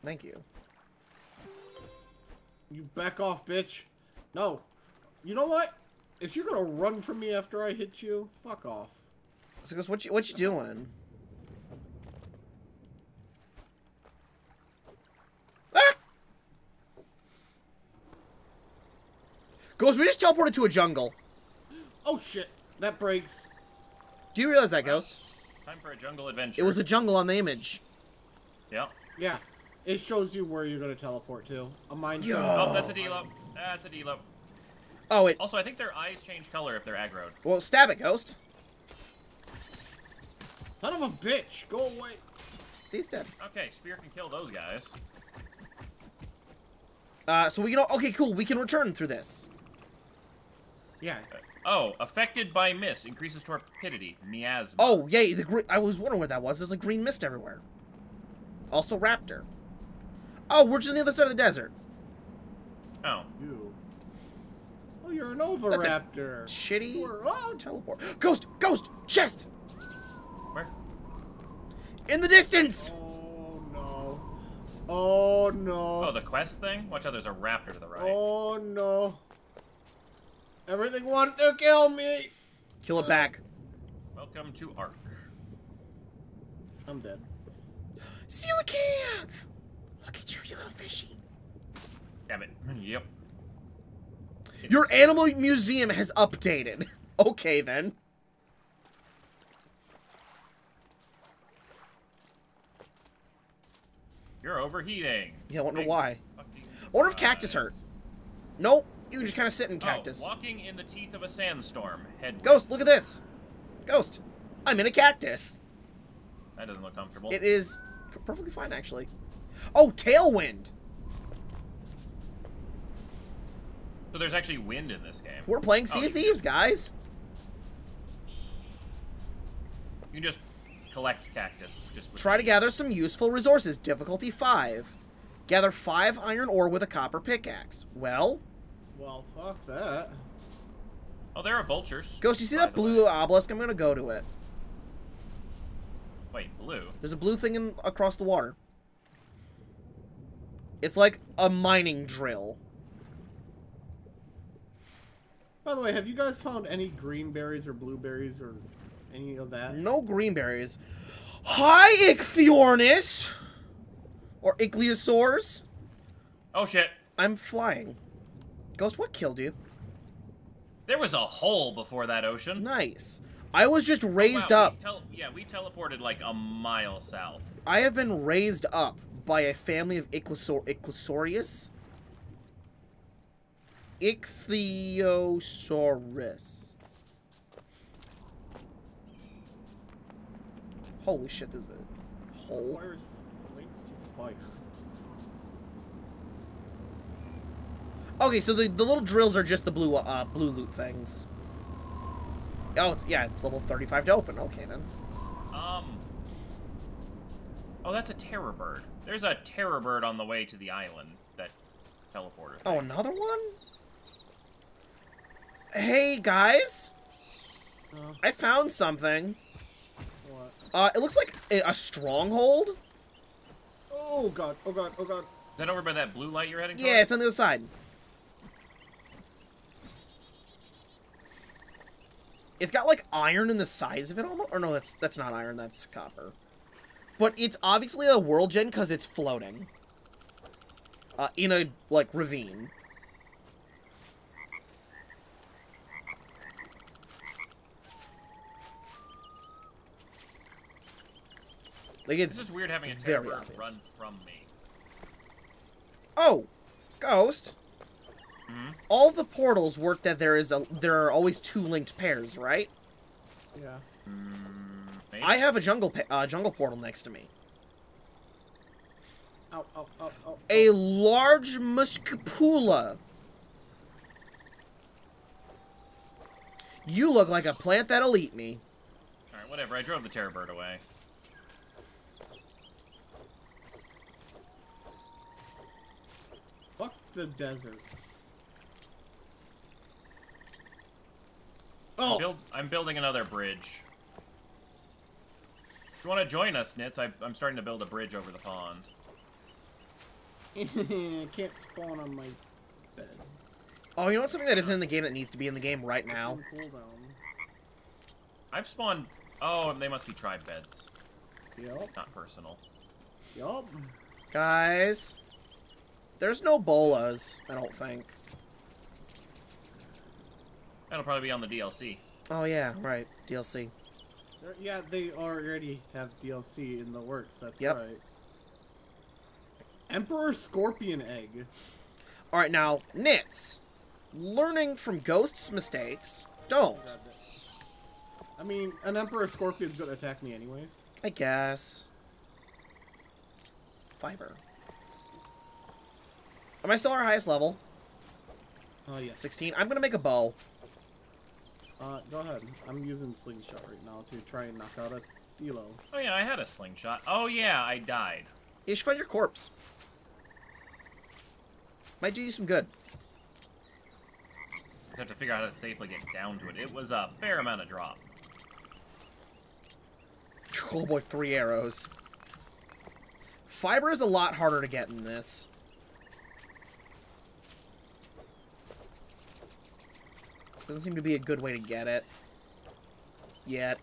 Thank you. You back off, bitch. No. You know what? If you're gonna run from me after I hit you, fuck off. So, Ghost, what you doing? Ah! Ghost, we just teleported to a jungle. Oh, shit. That breaks. Do you realize that, Ghost? Time for a jungle adventure. It was a jungle on the image. Yep. Yeah, it shows you where you're gonna teleport to. A mine. Oh, that's a D-Lo. That's a D-Lo. Oh, it. Also, I think their eyes change color if they're aggroed. Well, stab it, Ghost. Son of a bitch, go away. See, he's dead. Okay, spear can kill those guys. So we can. Okay, cool. We can return through this. Yeah. Oh, affected by mist increases torpidity. Miasma. Oh, yay! I was wondering what that was. There's a green mist everywhere. Also, raptor. Oh, we're just on the other side of the desert. Oh. You. Oh, you're an overraptor. Shitty. You're, oh, teleport. Ghost, ghost, chest. Where? In the distance. Oh no. Oh no. Oh, the quest thing. Watch out! There's a raptor to the right. Oh no. Everything wants to kill me! Kill it back. Welcome to Ark. I'm dead. Coelacanth! Look at you, you little fishy. Damn it. Yep. Your animal museum has updated. Okay, then. You're overheating. Yeah, I wonder why. I wonder if cactus hurt. Nope. You can just kind of sit in cactus. Oh, walking in the teeth of a sandstorm. Head. Ghost, look at this. Ghost, I'm in a cactus. That doesn't look comfortable. It is perfectly fine, actually. Oh, tailwind. So there's actually wind in this game. We're playing Sea of Thieves, guys. You can just collect cactus. Just try to gather some useful resources. Difficulty 5. Gather 5 iron ore with a copper pickaxe. Well... well, fuck that. Oh, there are vultures. Ghost, you see that blue obelisk? I'm gonna go to it. Wait, blue? There's a blue thing in, across the water. It's like a mining drill. By the way, have you guys found any green berries or blueberries or any of that? No green berries. Hi, Ichthyornis! Or Ichthyosaurs. Oh, shit. I'm flying. Ghost, what killed you? There was a hole before that ocean. Nice. I was just raised up. We teleported like a mile south. I have been raised up by a family of Ichthyosaurus. Ichthyosaurus. Holy shit, there's a hole. Fire is linked to fire. Okay, so the little drills are just the blue blue loot things. Oh, it's, yeah, it's level 35 to open. Okay, then. Oh, that's a terror bird. There's a terror bird on the way to the island that teleported. Oh, another one? Hey, guys. I found something. What? It looks like a stronghold. Oh, God. Oh, God. Oh, God. Is that over by that blue light you're heading towards? Yeah, it's on the other side. It's got like iron in the sides of it almost, or no, that's not iron, that's copper. But it's obviously a world gen because it's floating. In a like ravine. Like it's this is weird having a terror bird run from me. Oh, Ghost. All the portals work that there are always 2 linked pairs, right? Yeah. Maybe. I have a jungle portal next to me. Oh. A large muscipula. You look like a plant that'll eat me. All right, whatever. I drove the terror bird away. Fuck the desert. Oh. I'm building another bridge. If you want to join us, Nitz, I'm starting to build a bridge over the pond. I can't spawn on my bed. Oh, you know what's something that isn't in the game that needs to be in the game right now? I've spawned... oh, they must be tribe beds. Yep. Not personal. Yup. Guys. There's no bolas, I don't think. That'll probably be on the DLC. Oh, yeah, right. DLC. Yeah, they already have DLC in the works. That's right. Emperor Scorpion Egg. Alright, now, Nitz. Learning from Ghost's mistakes, don't. I mean, an Emperor Scorpion's gonna attack me anyways. I guess. Fiber. Am I still our highest level? Oh, yeah. 16. I'm gonna make a bow. Go ahead. I'm using slingshot right now to try and knock out a Thilo. Oh, yeah, I had a slingshot. Oh, yeah, I died. You should find your corpse. Might do you some good. I have to figure out how to safely get down to it. It was a fair amount of drop. Oh boy, 3 arrows. Fiber is a lot harder to get in this. Doesn't seem to be a good way to get it. Yet.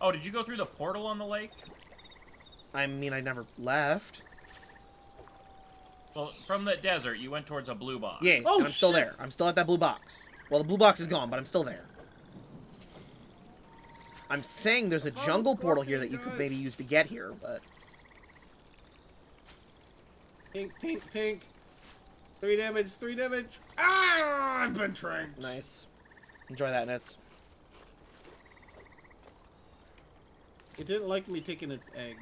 Oh, did you go through the portal on the lake? I mean, I never left. Well, from the desert, you went towards a blue box. Yeah, oh, and I'm still there. I'm still at that blue box. Well, the blue box is gone, but I'm still there. I'm saying there's a jungle portal here that you could maybe use to get here, but... Tink, tink, tink. 3 damage, 3 damage. Ah, I've been trained. Nice. Enjoy that, Nitz. It didn't like me taking its egg.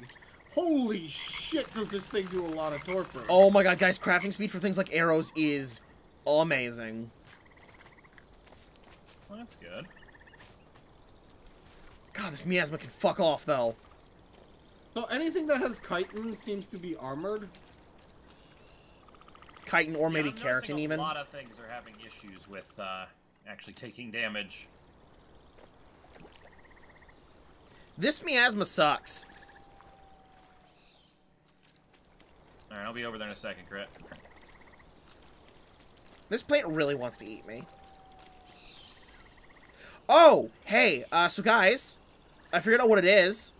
Holy shit, does this thing do a lot of torpor. Oh my god, guys, crafting speed for things like arrows is amazing. Well, that's good. God, this miasma can fuck off, though. So anything that has chitin seems to be armored. Chitin or maybe keratin, even. A lot of things are having issues with actually taking damage. This miasma sucks. Alright, I'll be over there in a second, Crit. This plant really wants to eat me. Oh! Hey, so guys, I figured out what it is.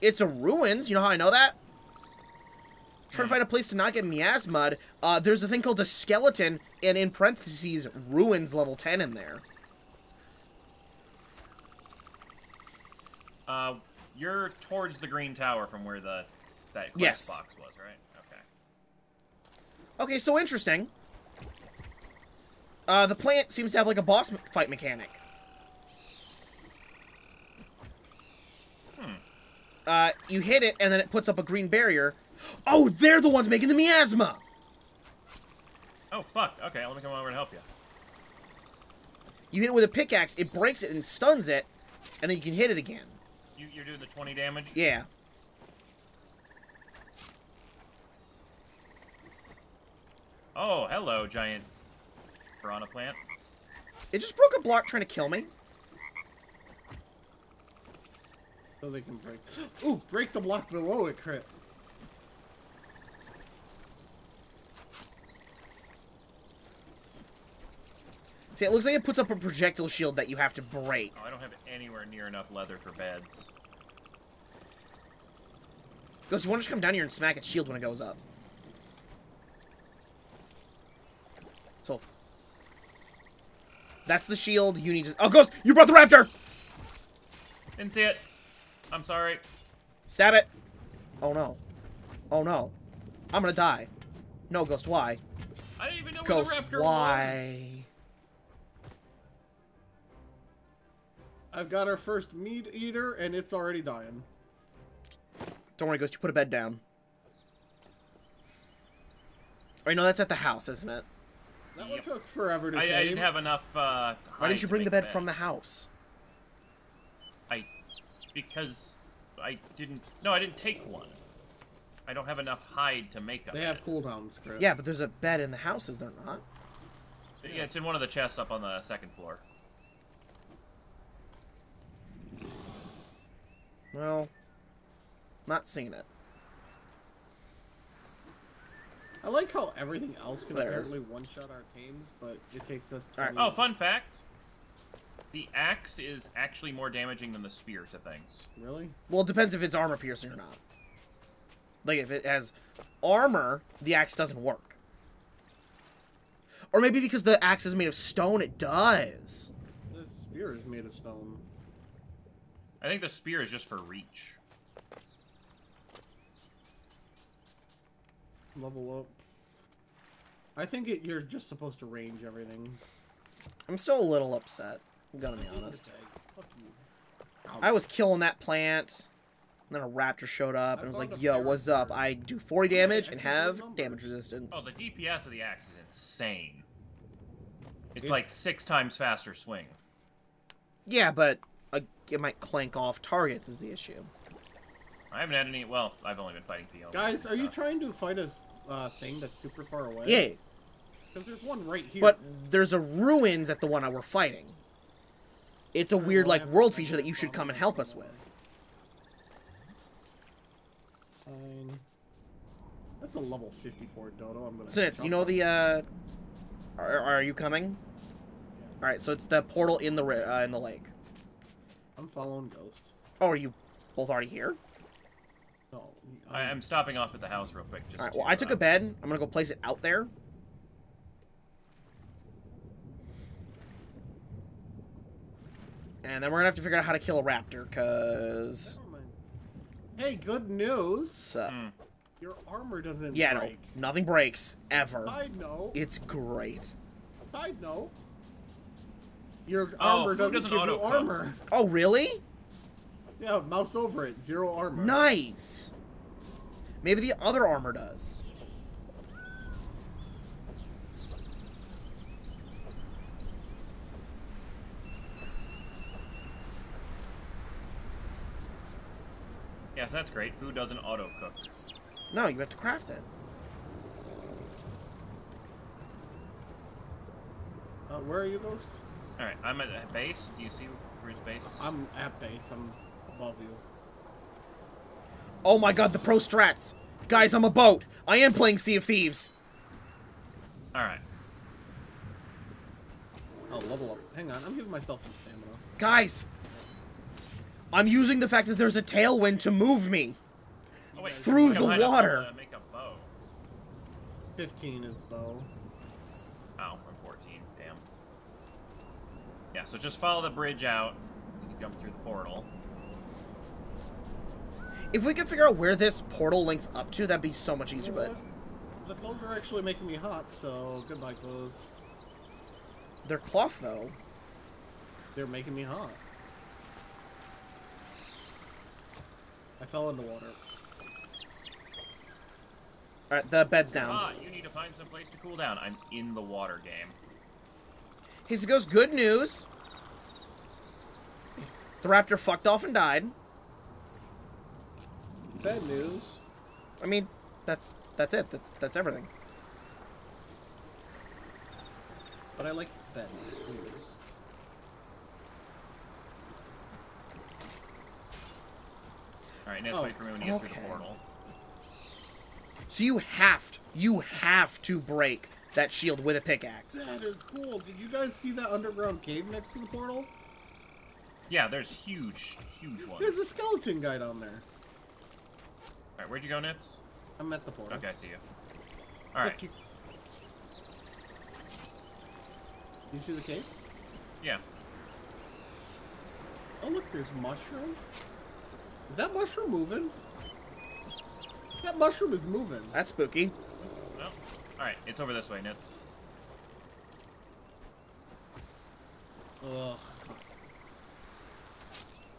It's a ruins. You know how I know that? Trying to find a place to not get miasma'd. There's a thing called a skeleton, and in parentheses, ruins level 10 in there. You're towards the green tower from where the quest box was, right? Okay, so interesting. The plant seems to have, like, a boss fight mechanic. Hmm. You hit it, and then it puts up a green barrier. Oh, they're the ones making the miasma! Oh, fuck. Okay, let me come over and help you. You hit it with a pickaxe, it breaks it and stuns it, and then you can hit it again. You're doing the 20 damage? Yeah. Oh, hello, giant piranha plant. It just broke a block trying to kill me. So they can break. Ooh, break the block below it, Crit. See, it looks like it puts up a projectile shield that you have to break. Oh, I don't have anywhere near enough leather for beds. Ghost, you want to just come down here and smack its shield when it goes up. So, that's the shield you need to... Oh, Ghost! You brought the raptor! Didn't see it. I'm sorry. Stab it. Oh, no. Oh, no. I'm gonna die. No, Ghost, why? I didn't even know Ghost, where the raptor why? Was. I've got our first meat eater, and it's already dying. Don't worry, Ghost. You put a bed down. Alright, no, that's at the house, isn't it? That one took forever to tame. I didn't have enough. Why didn't you bring the bed from the house? Because I didn't. No, I didn't take one. I don't have enough hide to make up. They have cooldowns, Chris. Yeah, but there's a bed in the house, is there not? Yeah, it's in one of the chests up on the 2nd floor. Well, not seeing it. I like how everything else can apparently one-shot our teams, but it takes us to... Right. Oh, fun fact. The axe is actually more damaging than the spear to things. Really? Well, it depends if it's armor-piercing or not. Like, if it has armor, the axe doesn't work. Or maybe because the axe is made of stone, it does. The spear is made of stone. I think the spear is just for reach. level up. I think you're just supposed to range everything. I'm still a little upset. I'm gonna be honest. Fuck you. I was killing that plant, and then a raptor showed up and was like, yo, what's up? I do 40 damage and have damage resistance. Oh, the DPS of the axe is insane. It's like 6 times faster swing. Yeah, but it might clank off targets is the issue. I haven't had any... Well, I've only been fighting PL. Guys, are you trying to fight a thing that's super far away? Yeah. Because there's one right here. But there's a ruins at the one I were fighting. It's a weird, like, world feature that you should come and help us with. That's a level 54 dodo. I'm gonna. So it's, you know, the, are you coming? Yeah. Alright, so it's the portal in the lake. I'm following Ghost. Oh, are you both already here? No. I'm stopping off at the house real quick. Alright, well, I took a bed. I'm gonna go place it out there. And then we're gonna have to figure out how to kill a raptor, cause... Hey, good news! Your armor doesn't break. Yeah, no, nothing breaks, ever. Side note. It's great. Side note. Your armor doesn't give you armor. Oh, really? Yeah, mouse over it, 0 armor. Nice! Maybe the other armor does. Yes, that's great. Food doesn't auto-cook. No, you have to craft it. Where are you, Ghost? Alright, I'm at base. Do you see Bruce's base? I'm at base. I'm above you. Oh my god, the pro strats! Guys, I'm a boat! I am playing Sea of Thieves! Alright. Oh, level up. Hang on, I'm giving myself some stamina. Guys! I'm using the fact that there's a tailwind to move me through the water. 15 is bow. Oh, I'm 14. Damn. Yeah, so just follow the bridge out. You can jump through the portal. If we could figure out where this portal links up to, that'd be so much easier. But the clothes are actually making me hot, so goodbye clothes. They're cloth though. They're making me hot. I fell in the water. Alright, the bed's down. Ah, you need to find some place to cool down. I'm in the water game. Hey, so goes good news. The raptor fucked off and died. Bad news. I mean, that's it. That's everything. But I like bad news. Alright, now wait for me when you get through the portal. So you have to break that shield with a pickaxe. That is cool. Did you guys see that underground cave next to the portal? Yeah, there's huge ones. There's a skeleton guy down there. Alright, where'd you go, Nitz? I'm at the portal. Okay, I see you. Alright. You see the cave? Yeah. Oh, look, there's mushrooms. Is that mushroom moving? That mushroom is moving. That's spooky. Well, alright, it's over this way, Nitz. Ugh.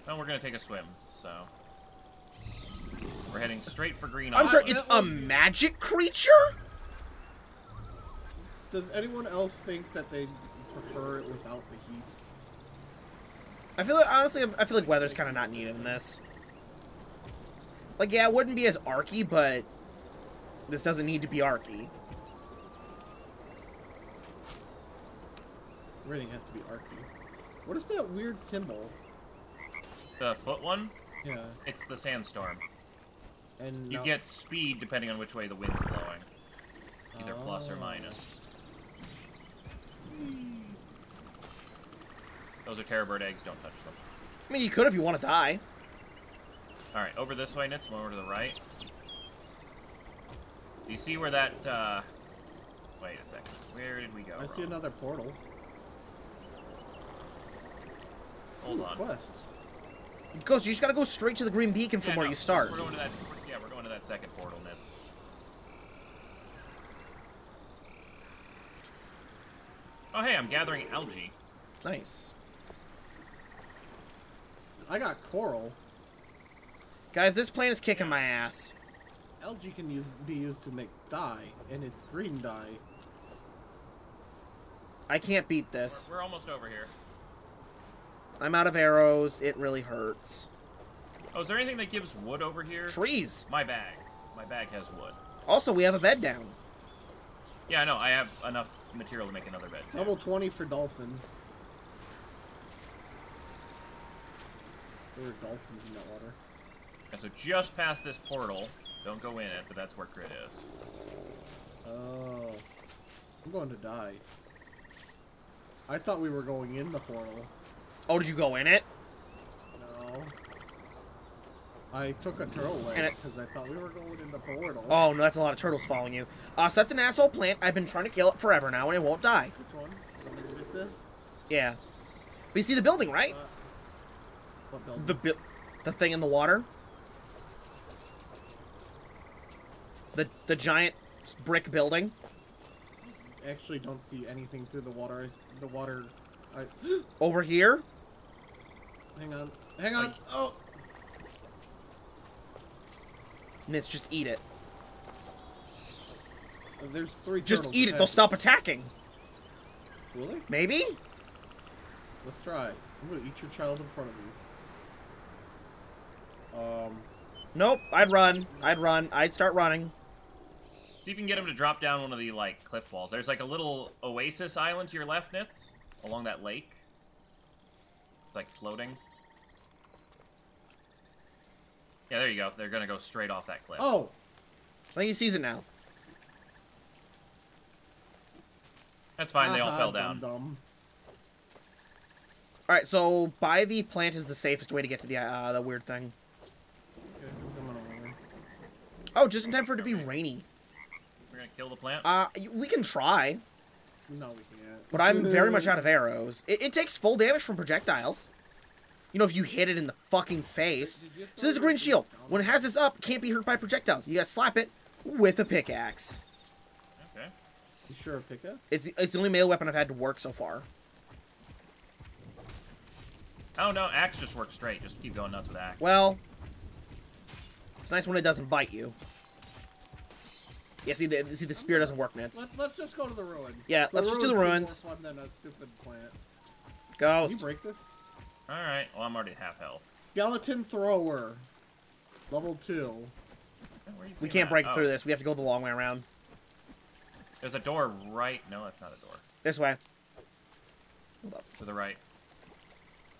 Well, we're gonna take a swim, so... We're heading straight for green. I'm sorry, it's a magic creature? Does anyone else think that they prefer it without the heat? I feel like, honestly, I feel like weather's kind of not needed in this. Like, yeah, it wouldn't be as arky, but this doesn't need to be arky. Everything has to be arky. What is that weird symbol? The foot one? Yeah. It's the sandstorm. And you get speed depending on which way the wind's blowing. Either plus or minus. Those are terror bird eggs, don't touch them. I mean, you could if you want to die. Alright, over this way, Nitz. One over to the right. Do you see where that, Wait a second. Where did we go wrong? I see another portal. Hold on. Quest. Ghost, you just gotta go straight to the green beacon from where you start. We're going to that second portal, Nitz. Oh, hey, I'm gathering algae. Nice. I got coral. Guys, this plant is kicking my ass. Algae can be used to make dye, and it's green dye. I can't beat this. We're almost over here. I'm out of arrows. It really hurts. Oh, is there anything that gives wood over here? Trees. My bag. My bag has wood. Also, we have a bed down. Yeah, I know. I have enough material to make another bed. Level 20 for dolphins. There are dolphins in that water. Okay, so just past this portal. Don't go in it, but that's where Crit is. Oh. I'm going to die. I thought we were going in the portal. Oh, did you go in it? No. I took a turtle away because I thought we were going in the portal. Oh, no, that's a lot of turtles following you. So that's an asshole plant. I've been trying to kill it forever now, and it won't die. Which one? You want me to get this? Yeah. But you see the building, right? What building? The thing in the water. The giant brick building. I actually don't see anything through the water. Over here? Hang on. Hang on. Oh! Nitz, just eat it. There's three turtles. Just eat it. They'll stop attacking. Will they? Maybe? Let's try. I'm going to eat your child in front of you. Nope. I'd run. I'd start running. See if you can get him to drop down one of the, like, cliff walls. There's, like, a little oasis island to your left, Nitz, along that lake. It's, like, floating. Yeah, there you go. They're gonna go straight off that cliff. Oh! I think he sees it now. That's fine. They all fell down. Alright, so by the plant is the safest way to get to the weird thing. Oh, just in time for it to be rainy. We're gonna kill the plant? We can try. No, we can't. But I'm very much out of arrows. It takes full damage from projectiles. You know, if you hit it in the fucking face. So this is a green shield. When it has this up, it can't be hurt by projectiles. You gotta slap it with a pickaxe. Okay. You sure a pickaxe? It's the only melee weapon I've had to work so far. Oh, no. Axe just works straight. Just keep going nuts with axe. Well, it's nice when it doesn't bite you. Yeah, see the spear doesn't work, Nitz. Let's just go to the ruins. Yeah, let's just do the ruins. More fun than a stupid plant. Ghost. Can you break this? Alright, well, I'm already half health. Skeleton thrower. Level 2. We can't break through this. We have to go the long way around. There's a door right... No, that's not a door. This way. Hold up. To the right.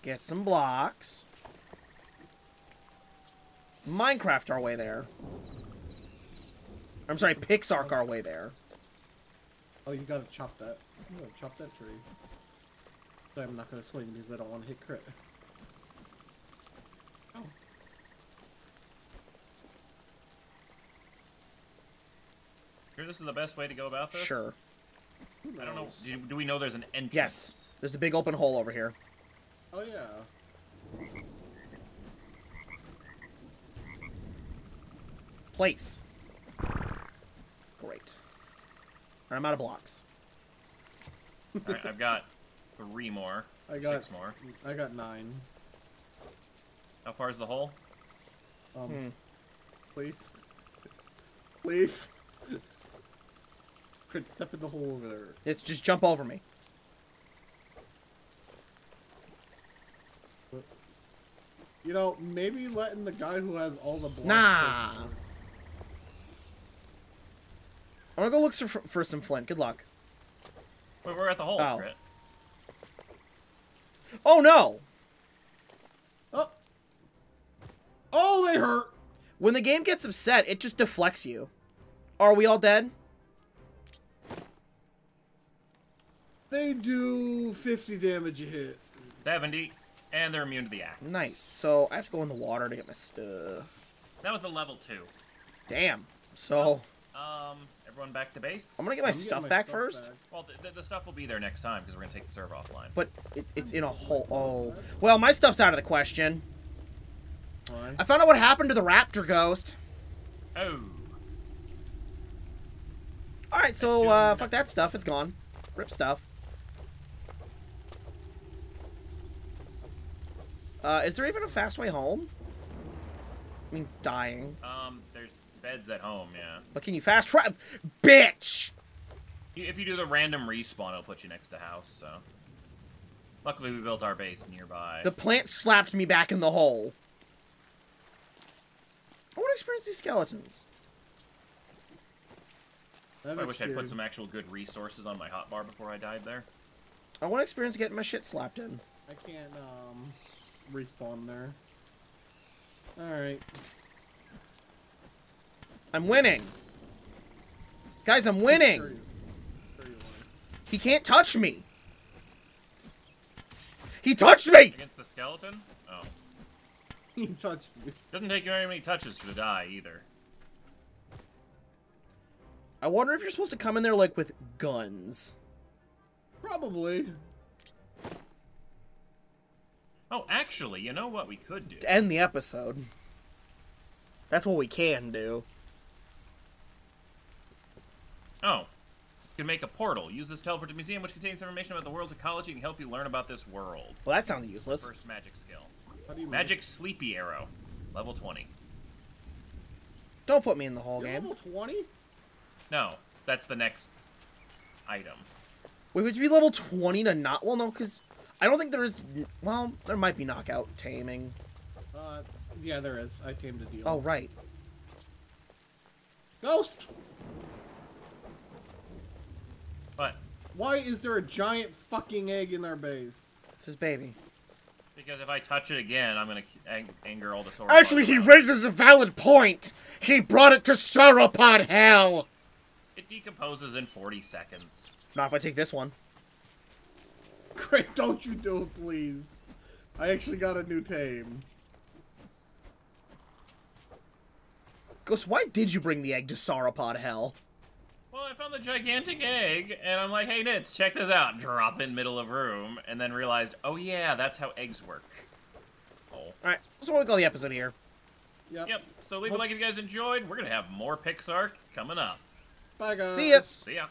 Get some blocks. Minecraft our way there. I'm sorry, PixARK our way there. Oh, you gotta chop that. You gotta chop that tree. But I'm not gonna swing because I don't want to hit Crit. Oh. Sure, this is the best way to go about this? Sure. I don't know. Do we know there's an entrance? Yes. There's a big open hole over here. Oh, yeah. Place. Great. I'm out of blocks. All right, I've got 3 more. I got 6 more. I got 9. How far is the hole? Please, please, Crit, step in the hole over there. It's just jump over me. You know, maybe letting the guy who has all the blocks. Nah. I'm gonna go look for some flint. Good luck. Wait, we're at the hole. Oh, Crit. Oh no! Oh. Oh, they hurt! When the game gets upset, it just deflects you. Are we all dead? They do 50 damage a hit. 70. And they're immune to the axe. Nice. So I have to go in the water to get my stuff. That was a level 2. Damn. So... everyone back to base. I'm gonna get my stuff back first. Well, the stuff will be there next time because we're gonna take the server offline. But it's in a hole. Oh, well, my stuff's out of the question. Why? I found out what happened to the raptor, Ghost. Oh. All right, so fuck that stuff. It's gone. Rip stuff. Is there even a fast way home? I mean, dying. There's beds at home, yeah. But can you fast travel? Bitch! If you do the random respawn, it'll put you next to house, so. Luckily, we built our base nearby. The plant slapped me back in the hole. I want to experience these skeletons. I wish I'd put some actual good resources on my hotbar before I died there. I want to experience getting my shit slapped in. I can't, respawn there. Alright. I'm winning! Guys, I'm winning! Sure you he can't touch me! He touched me! Against the skeleton? Oh. He touched me. Doesn't take you very many touches to die, either. I wonder if you're supposed to come in there, like, with guns. Probably. Oh, actually, you know what we could do? To end the episode. That's what we can do. Oh. You can make a portal. Use this to teleport to a museum, which contains information about the world's ecology and help you learn about this world. Well, that sounds useless. First magic skill. Magic Sleepy Arrow. Level 20. Don't put me in the whole game. Level 20? No. That's the next item. Wait, would you be level 20 to not... Well, no, because... I don't think there is... Well, there might be knockout taming. Yeah, there is. I tamed a deal. Oh, right. Ghost! What? Why is there a giant fucking egg in our base? It's his baby. Because if I touch it again, I'm gonna anger all the sauropods. Actually, he raises a valid point! He brought it to sauropod hell! It decomposes in 40 seconds. Not if I take this one. Great, don't you do it, please. I actually got a new tame. Ghost, why did you bring the egg to sauropod hell? Well, I found the gigantic egg, and I'm like, hey, Nitz, check this out. Drop in middle of room, and then realized, oh yeah, that's how eggs work. Oh. Alright, so we'll call the episode here. Yep. So leave a like if you guys enjoyed. We're going to have more PixARK coming up. Bye, guys. See ya.